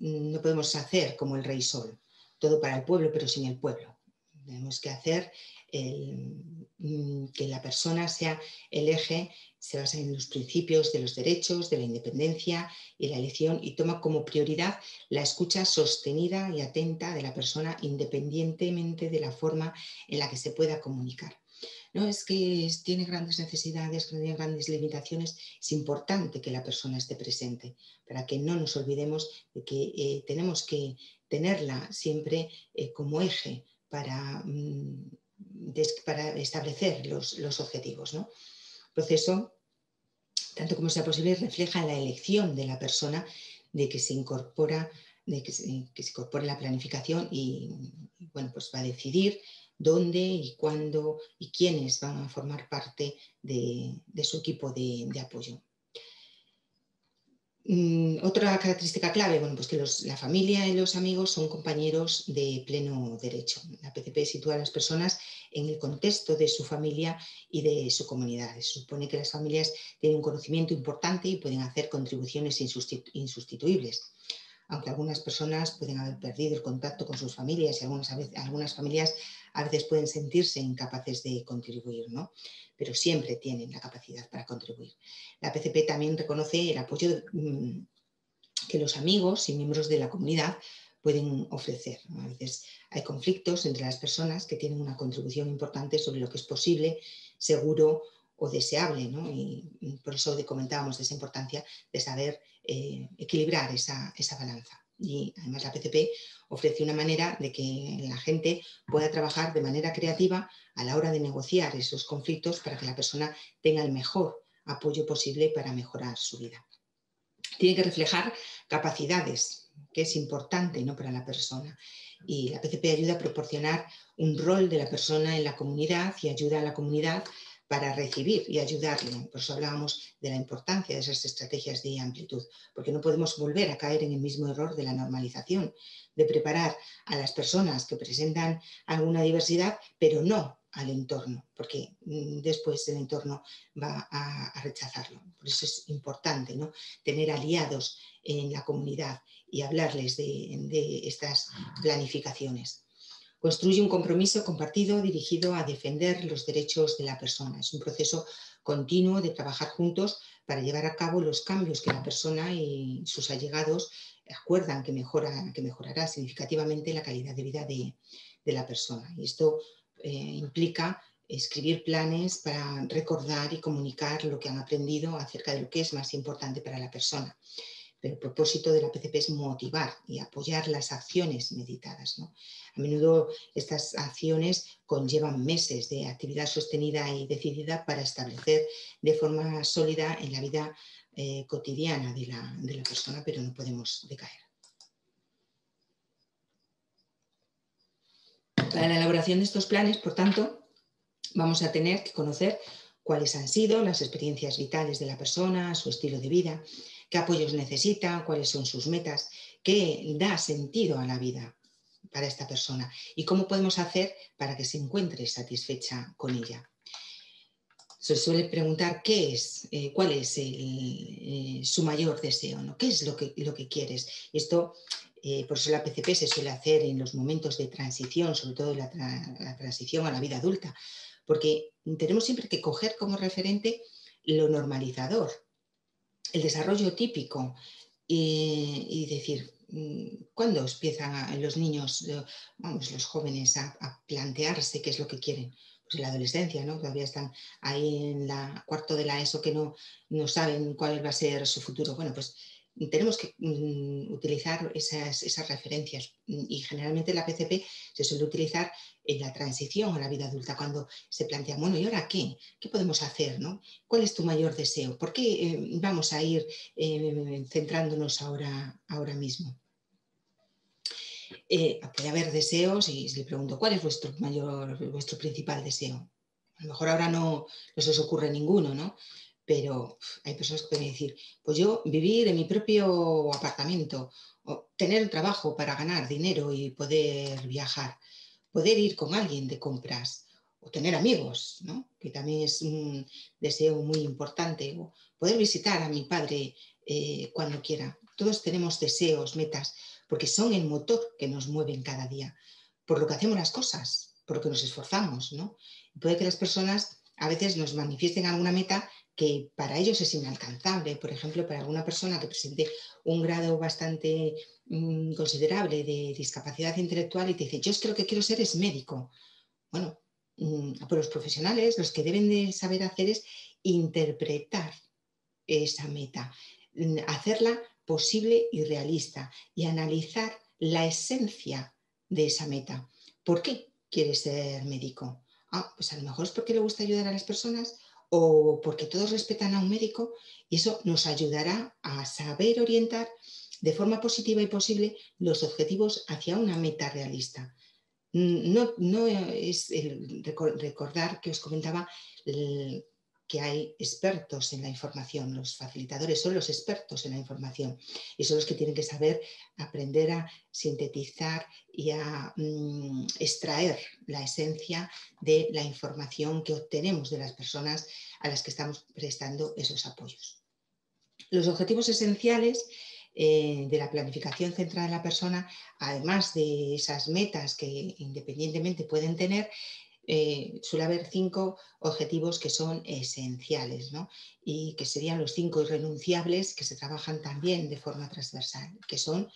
No podemos hacer como el rey sol, todo para el pueblo, pero sin el pueblo. Tenemos que hacer que la persona sea el eje, se basa en los principios de los derechos, de la independencia y la elección, y toma como prioridad la escucha sostenida y atenta de la persona, independientemente de la forma en la que se pueda comunicar. No es que tiene grandes necesidades, tiene grandes limitaciones, es importante que la persona esté presente para que no nos olvidemos de que tenemos que tenerla siempre como eje para establecer los objetivos, ¿no? Proceso, tanto como sea posible, refleja la elección de la persona de que se incorpore la planificación y bueno, pues va a decidir dónde y cuándo y quiénes van a formar parte de su equipo de apoyo. Otra característica clave, bueno, pues que la familia y los amigos son compañeros de pleno derecho. La PCP sitúa a las personas en el contexto de su familia y de su comunidad. Se supone que las familias tienen un conocimiento importante y pueden hacer contribuciones insustituibles. Aunque algunas personas pueden haber perdido el contacto con sus familias y algunas familias a veces pueden sentirse incapaces de contribuir, ¿no? Pero siempre tienen la capacidad para contribuir. La PCP también reconoce el apoyo que los amigos y miembros de la comunidad pueden ofrecer. A veces hay conflictos entre las personas que tienen una contribución importante sobre lo que es posible, seguro o deseable, ¿no? Y por eso comentábamos de esa importancia de saber equilibrar esa balanza. Y además la PCP ofrece una manera de que la gente pueda trabajar de manera creativa a la hora de negociar esos conflictos para que la persona tenga el mejor apoyo posible para mejorar su vida. Tiene que reflejar capacidades, que es importante, ¿no?, para la persona. Y la PCP ayuda a proporcionar un rol de la persona en la comunidad y ayuda a la comunidad para recibir y ayudarle. Por eso hablábamos de la importancia de esas estrategias de amplitud, porque no podemos volver a caer en el mismo error de la normalización, de preparar a las personas que presentan alguna diversidad, pero no al entorno, porque después el entorno va a rechazarlo. Por eso es importante, ¿no?, tener aliados en la comunidad y hablarles de estas planificaciones. Construye un compromiso compartido dirigido a defender los derechos de la persona. Es un proceso continuo de trabajar juntos para llevar a cabo los cambios que la persona y sus allegados acuerdan que mejorará significativamente la calidad de vida de la persona. Y esto implica escribir planes para recordar y comunicar lo que han aprendido acerca de lo que es más importante para la persona. Pero el propósito de la PCP es motivar y apoyar las acciones meditadas, ¿no? A menudo estas acciones conllevan meses de actividad sostenida y decidida para establecer de forma sólida en la vida cotidiana de la persona, pero no podemos decaer. Para la elaboración de estos planes, por tanto, vamos a tener que conocer cuáles han sido las experiencias vitales de la persona, su estilo de vida, qué apoyos necesita, cuáles son sus metas, qué da sentido a la vida para esta persona y cómo podemos hacer para que se encuentre satisfecha con ella. Se suele preguntar qué es, cuál es su mayor deseo, ¿no? ¿Qué es lo que quieres? Esto, por eso la PCP se suele hacer en los momentos de transición, sobre todo la transición a la vida adulta, porque tenemos siempre que coger como referente lo normalizador, el desarrollo típico y decir, ¿cuándo empiezan los niños, vamos, los jóvenes a plantearse qué es lo que quieren? Pues en la adolescencia, ¿no? Todavía están ahí en la cuarto de la ESO que no saben cuál va a ser su futuro. Bueno, pues tenemos que utilizar esas referencias y generalmente la PCP se suele utilizar en la transición a la vida adulta cuando se plantea, bueno, ¿y ahora qué? ¿Qué podemos hacer, no? ¿Cuál es tu mayor deseo? ¿Por qué vamos a ir centrándonos ahora mismo? Puede haber deseos y le pregunto, ¿cuál es vuestro principal deseo? A lo mejor ahora no se os ocurre ninguno, ¿no? Pero hay personas que pueden decir, pues yo vivir en mi propio apartamento, o tener un trabajo para ganar dinero y poder viajar, poder ir con alguien de compras, o tener amigos, ¿no?, que también es un deseo muy importante, o poder visitar a mi padre cuando quiera. Todos tenemos deseos, metas, porque son el motor que nos mueven cada día, por lo que hacemos las cosas, por lo que nos esforzamos, ¿no? Puede que las personas a veces nos manifiesten alguna meta que para ellos es inalcanzable. Por ejemplo, para alguna persona que presente un grado bastante considerable de discapacidad intelectual y te dice, yo es que lo que quiero ser es médico. Bueno, por los profesionales, los que deben de saber hacer es interpretar esa meta, hacerla posible y realista y analizar la esencia de esa meta. ¿Por qué quieres ser médico? Ah, pues a lo mejor es porque le gusta ayudar a las personas o porque todos respetan a un médico y eso nos ayudará a saber orientar de forma positiva y posible los objetivos hacia una meta realista. No es el recordar que os comentaba que hay expertos en la información, los facilitadores son los expertos en la información y son los que tienen que saber aprender a sintetizar y a extraer la esencia de la información que obtenemos de las personas a las que estamos prestando esos apoyos. Los objetivos esenciales de la planificación centrada en la persona, además de esas metas que independientemente pueden tener, suele haber 5 objetivos que son esenciales, ¿no?, y que serían los 5 irrenunciables que se trabajan también de forma transversal, que son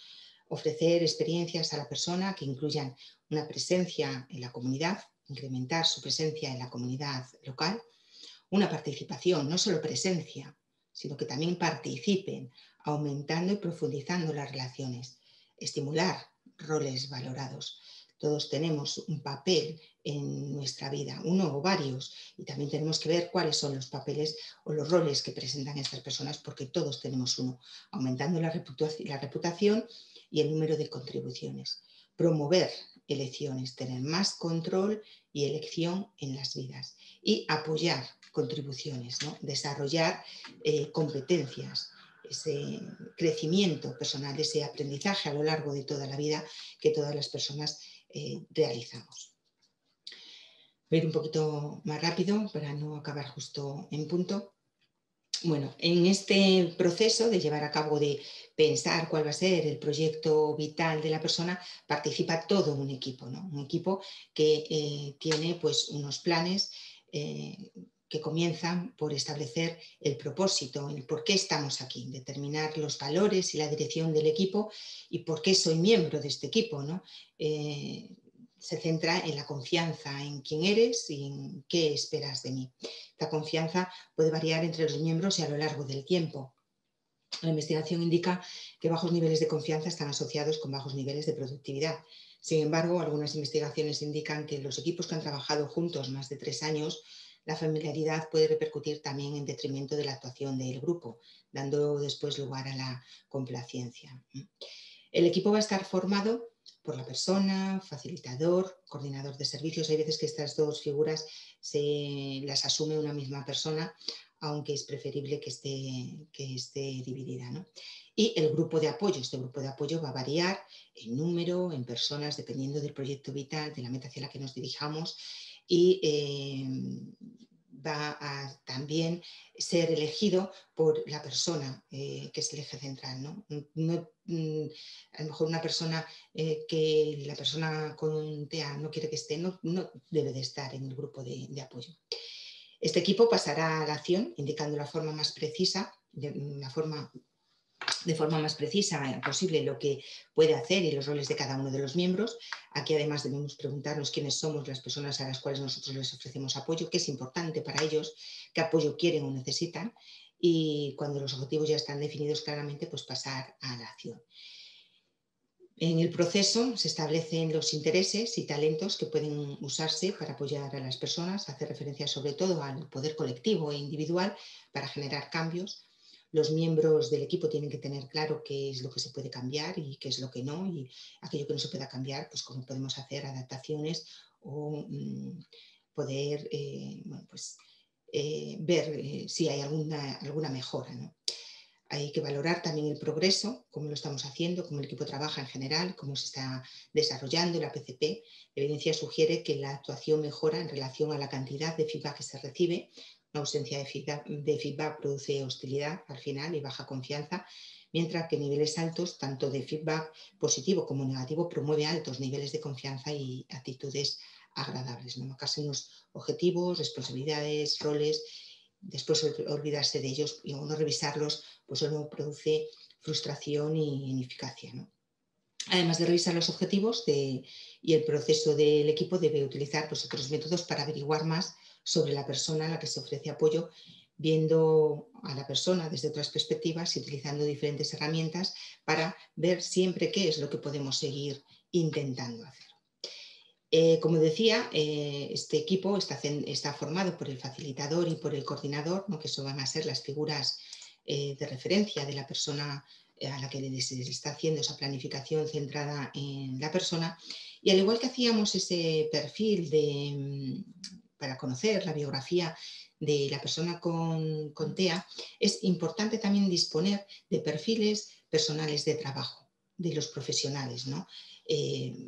ofrecer experiencias a la persona que incluyan una presencia en la comunidad, incrementar su presencia en la comunidad local, una participación, no solo presencia, sino que también participen, aumentando y profundizando las relaciones, estimular roles valorados. Todos tenemos un papel en nuestra vida, uno o varios, y también tenemos que ver cuáles son los papeles o los roles que presentan estas personas, porque todos tenemos uno, aumentando la reputación y el número de contribuciones. Promover elecciones, tener más control y elección en las vidas, y apoyar contribuciones, ¿no? Desarrollar competencias, ese crecimiento personal, ese aprendizaje a lo largo de toda la vida que todas las personas realizamos. Voy a ir un poquito más rápido para no acabar justo en punto. Bueno, en este proceso de llevar a cabo, de pensar cuál va a ser el proyecto vital de la persona, participa todo un equipo, ¿no? Un equipo que tiene pues unos planes que comienzan por establecer el propósito, el por qué estamos aquí, determinar los valores y la dirección del equipo y por qué soy miembro de este equipo, ¿no? Se centra en la confianza, en quién eres y en qué esperas de mí. Esta confianza puede variar entre los miembros y a lo largo del tiempo. La investigación indica que bajos niveles de confianza están asociados con bajos niveles de productividad. Sin embargo, algunas investigaciones indican que los equipos que han trabajado juntos más de 3 años, la familiaridad puede repercutir también en detrimento de la actuación del grupo, dando después lugar a la complacencia. El equipo va a estar formado por la persona, facilitador, coordinador de servicios. Hay veces que estas dos figuras se las asume una misma persona, aunque es preferible que esté dividida, ¿no? Y el grupo de apoyo. Este grupo de apoyo va a variar en número, en personas, dependiendo del proyecto vital, de la meta hacia la que nos dirijamos, y va a también ser elegido por la persona que es el eje central, ¿no? A lo mejor una persona que la persona con TEA no quiere que esté, no debe de estar en el grupo de apoyo. Este equipo pasará a la acción, indicando la forma más precisa, de forma más precisa posible lo que puede hacer y los roles de cada uno de los miembros. Aquí además debemos preguntarnos quiénes somos las personas a las cuales nosotros les ofrecemos apoyo, qué es importante para ellos, qué apoyo quieren o necesitan, y cuando los objetivos ya están definidos claramente, pues pasar a la acción. En el proceso se establecen los intereses y talentos que pueden usarse para apoyar a las personas, hace referencia sobre todo al poder colectivo e individual para generar cambios. Los miembros del equipo tienen que tener claro qué es lo que se puede cambiar y qué es lo que no, y aquello que no se pueda cambiar, pues cómo podemos hacer adaptaciones o poder ver si hay alguna mejora, ¿no? Hay que valorar también el progreso, cómo lo estamos haciendo, cómo el equipo trabaja en general, cómo se está desarrollando la PCP. La evidencia sugiere que la actuación mejora en relación a la cantidad de feedback que se recibe. La ausencia de feedback produce hostilidad al final y baja confianza, mientras que niveles altos, tanto de feedback positivo como negativo, promueve altos niveles de confianza y actitudes agradables, ¿no? Marcarse unos objetivos, responsabilidades, roles, después olvidarse de ellos y no revisarlos, pues solo produce frustración y ineficacia, ¿no? Además de revisar los objetivos y el proceso del equipo, debe utilizar pues otros métodos para averiguar más sobre la persona a la que se ofrece apoyo, viendo a la persona desde otras perspectivas y utilizando diferentes herramientas para ver siempre qué es lo que podemos seguir intentando hacer. Como decía, este equipo está formado por el facilitador y por el coordinador, ¿no? Que eso van a ser las figuras de referencia de la persona a la que se está haciendo esa planificación centrada en la persona. Y al igual que hacíamos ese perfil para conocer la biografía de la persona con TEA, es importante también disponer de perfiles personales de trabajo, de los profesionales, ¿no?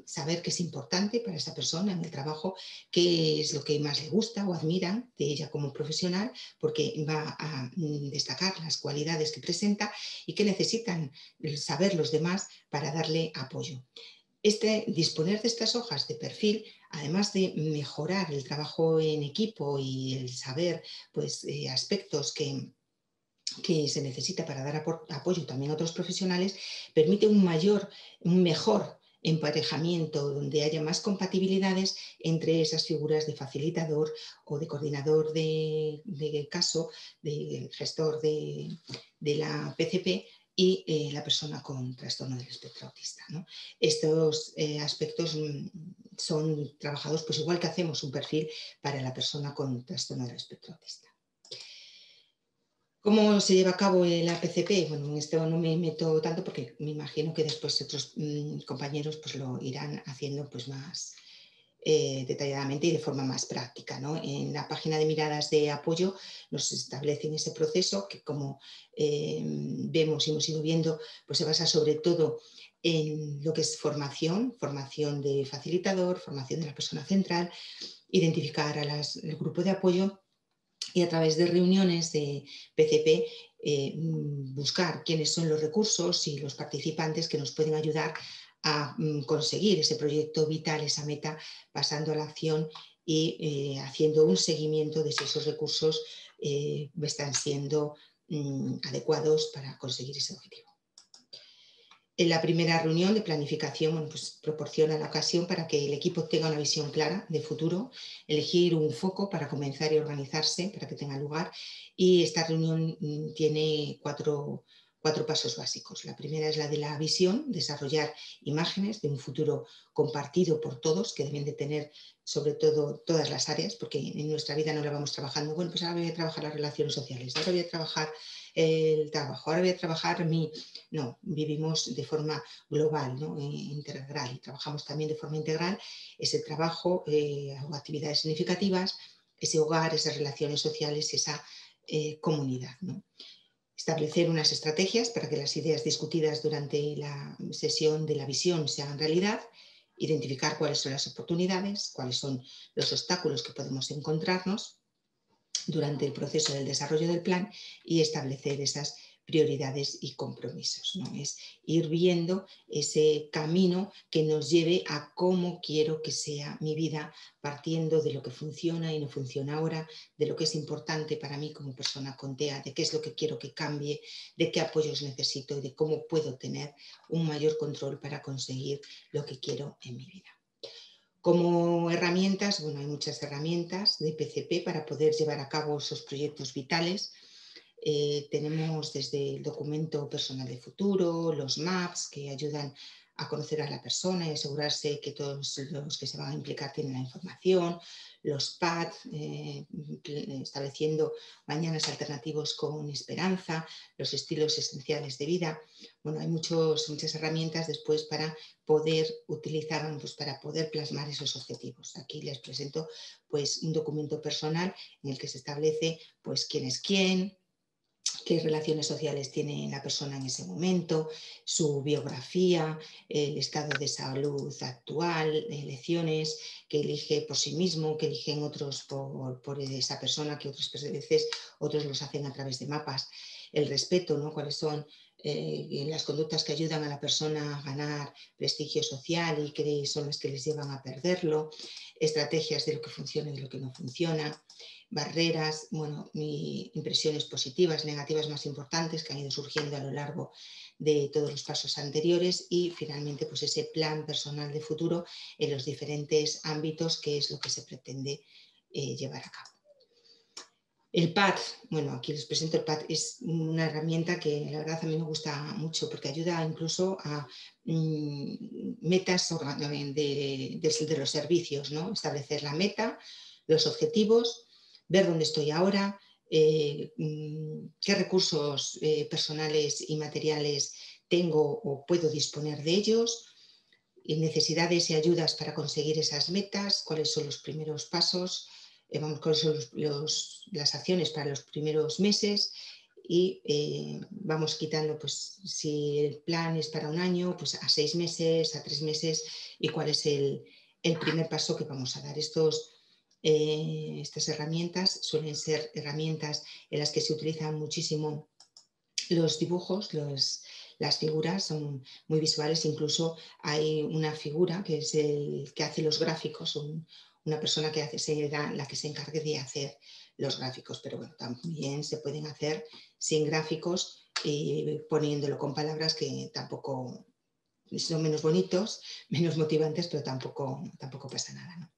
Saber qué es importante para esa persona en el trabajo, qué es lo que más le gusta o admira de ella como profesional, porque va a destacar las cualidades que presenta y que necesitan saber los demás para darle apoyo. Disponer de estas hojas de perfil, además de mejorar el trabajo en equipo y el saber pues, aspectos que que se necesita para dar apoyo también a otros profesionales, permite un mejor emparejamiento, donde haya más compatibilidades entre esas figuras de facilitador o de coordinador de caso, de gestor de la PCP y la persona con trastorno del espectro autista, ¿no? Estos aspectos son trabajados pues igual que hacemos un perfil para la persona con trastorno del espectro autista. ¿Cómo se lleva a cabo la PCP? Bueno, en esto no me meto tanto porque me imagino que después otros compañeros pues lo irán haciendo pues más detalladamente y de forma más práctica, ¿no? En la página de Miradas de Apoyo nos establecen ese proceso que, como vemos y hemos ido viendo, pues se basa sobre todo en lo que es formación de facilitador, formación de la persona central, identificar el grupo de apoyo, y a través de reuniones de PCP buscar quiénes son los recursos y los participantes que nos pueden ayudar a conseguir ese proyecto vital, esa meta, pasando a la acción y haciendo un seguimiento de si esos recursos están siendo adecuados para conseguir ese objetivo. En la primera reunión de planificación, bueno, pues proporciona la ocasión para que el equipo tenga una visión clara de futuro, elegir un foco para comenzar y organizarse para que tenga lugar, y esta reunión tiene cuatro pasos básicos. La primera es la de la visión, desarrollar imágenes de un futuro compartido por todos, que deben de tener sobre todo todas las áreas, porque en nuestra vida no la vamos trabajando. Bueno, pues ahora voy a trabajar las relaciones sociales, ahora voy a trabajar el trabajo, ahora voy a trabajar mi... No, vivimos de forma global, ¿no? Integral, y trabajamos también de forma integral ese trabajo o actividades significativas, ese hogar, esas relaciones sociales, esa comunidad, ¿no? Establecer unas estrategias para que las ideas discutidas durante la sesión de la visión se hagan realidad, identificar cuáles son las oportunidades, cuáles son los obstáculos que podemos encontrarnos durante el proceso del desarrollo del plan y establecer esas prioridades y compromisos, ¿no? Es ir viendo ese camino que nos lleve a cómo quiero que sea mi vida, partiendo de lo que funciona y no funciona ahora, de lo que es importante para mí como persona con TEA, de qué es lo que quiero que cambie, de qué apoyos necesito y de cómo puedo tener un mayor control para conseguir lo que quiero en mi vida. Como herramientas, bueno, hay muchas herramientas de PCP para poder llevar a cabo esos proyectos vitales. Tenemos desde el documento personal de futuro, los maps que ayudan a conocer a la persona y asegurarse que todos los que se van a implicar tienen la información, los pads, estableciendo mañanas alternativos con esperanza, los estilos esenciales de vida. Bueno, hay muchas herramientas después para poder utilizar, pues para poder plasmar esos objetivos. Aquí les presento pues un documento personal en el que se establece pues quién es quién, qué relaciones sociales tiene la persona en ese momento, su biografía, el estado de salud actual, elecciones que elige por sí mismo, que eligen otros por esa persona, que otras veces otros los hacen a través de mapas. El respeto, ¿no? Cuáles son las conductas que ayudan a la persona a ganar prestigio social y que son las que les llevan a perderlo, estrategias de lo que funciona y de lo que no funciona, barreras, bueno, impresiones positivas, negativas más importantes que han ido surgiendo a lo largo de todos los pasos anteriores y finalmente pues ese plan personal de futuro en los diferentes ámbitos que es lo que se pretende llevar a cabo. El PAD, bueno, aquí les presento el PAD, es una herramienta que la verdad a mí me gusta mucho porque ayuda incluso a metas de los servicios, ¿no? Establecer la meta, los objetivos, ver dónde estoy ahora, qué recursos personales y materiales tengo o puedo disponer de ellos, necesidades y ayudas para conseguir esas metas, cuáles son los primeros pasos, cuáles son las acciones para los primeros meses y vamos quitando, pues si el plan es para un año, pues a 6 meses, a 3 meses y cuál es el primer paso que vamos a dar. Estas herramientas suelen ser herramientas en las que se utilizan muchísimo los dibujos, las figuras son muy visuales, incluso hay una figura que es el que hace los gráficos, una persona que se encargue de hacer los gráficos, pero bueno, también se pueden hacer sin gráficos y poniéndolo con palabras que tampoco son menos bonitos, menos motivantes, pero tampoco pasa nada, ¿no?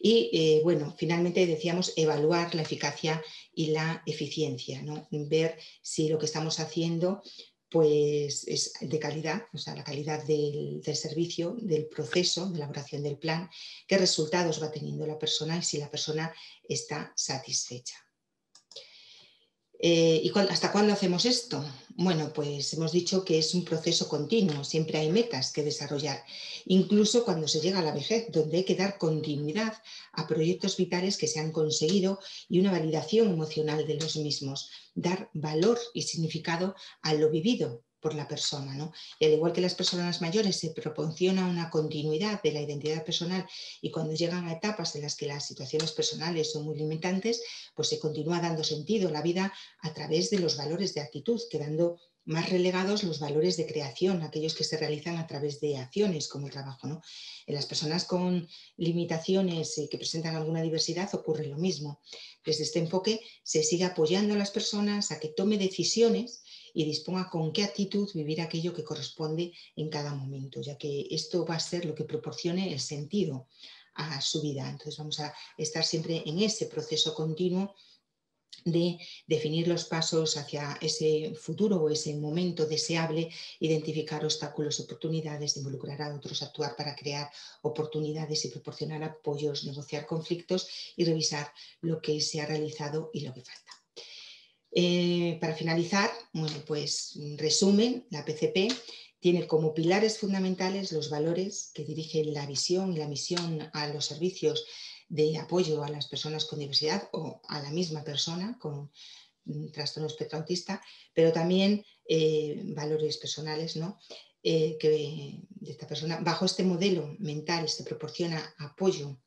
Y bueno, finalmente decíamos evaluar la eficacia y la eficiencia, ¿no? Ver si lo que estamos haciendo pues es de calidad, o sea, la calidad del servicio, del proceso de elaboración del plan, qué resultados va teniendo la persona y si la persona está satisfecha. ¿Y hasta cuándo hacemos esto? Bueno, pues hemos dicho que es un proceso continuo, siempre hay metas que desarrollar, incluso cuando se llega a la vejez, donde hay que dar continuidad a proyectos vitales que se han conseguido y una validación emocional de los mismos, dar valor y significado a lo vivido por la persona, ¿no? Y al igual que las personas mayores se proporciona una continuidad de la identidad personal y cuando llegan a etapas en las que las situaciones personales son muy limitantes, pues se continúa dando sentido a la vida a través de los valores de actitud, quedando más relegados los valores de creación, aquellos que se realizan a través de acciones como el trabajo, ¿no? En las personas con limitaciones y que presentan alguna diversidad ocurre lo mismo. Desde este enfoque se sigue apoyando a las personas a que tome decisiones y disponga con qué actitud vivir aquello que corresponde en cada momento, ya que esto va a ser lo que proporcione el sentido a su vida. Entonces vamos a estar siempre en ese proceso continuo de definir los pasos hacia ese futuro o ese momento deseable, identificar obstáculos, oportunidades, involucrar a otros, actuar para crear oportunidades y proporcionar apoyos, negociar conflictos y revisar lo que se ha realizado y lo que falta. Para finalizar, bueno, pues resumen, la PCP tiene como pilares fundamentales los valores que dirigen la visión y la misión a los servicios de apoyo a las personas con diversidad o a la misma persona con trastorno espectro autista, pero también valores personales, ¿no? Que de esta persona, bajo este modelo mental se proporciona apoyo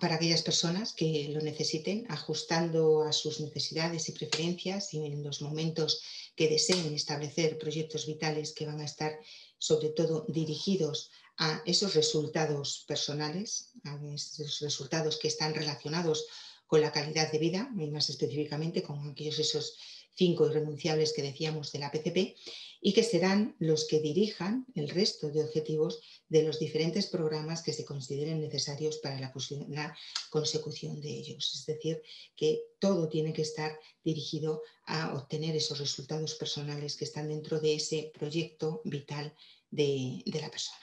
para aquellas personas que lo necesiten, ajustando a sus necesidades y preferencias y en los momentos que deseen establecer proyectos vitales que van a estar sobre todo dirigidos a esos resultados personales, a esos resultados que están relacionados con la calidad de vida y más específicamente con aquellos esos 5 irrenunciables que decíamos de la PCP y que serán los que dirijan el resto de objetivos de los diferentes programas que se consideren necesarios para la consecución de ellos. Es decir, que todo tiene que estar dirigido a obtener esos resultados personales que están dentro de ese proyecto vital de la persona.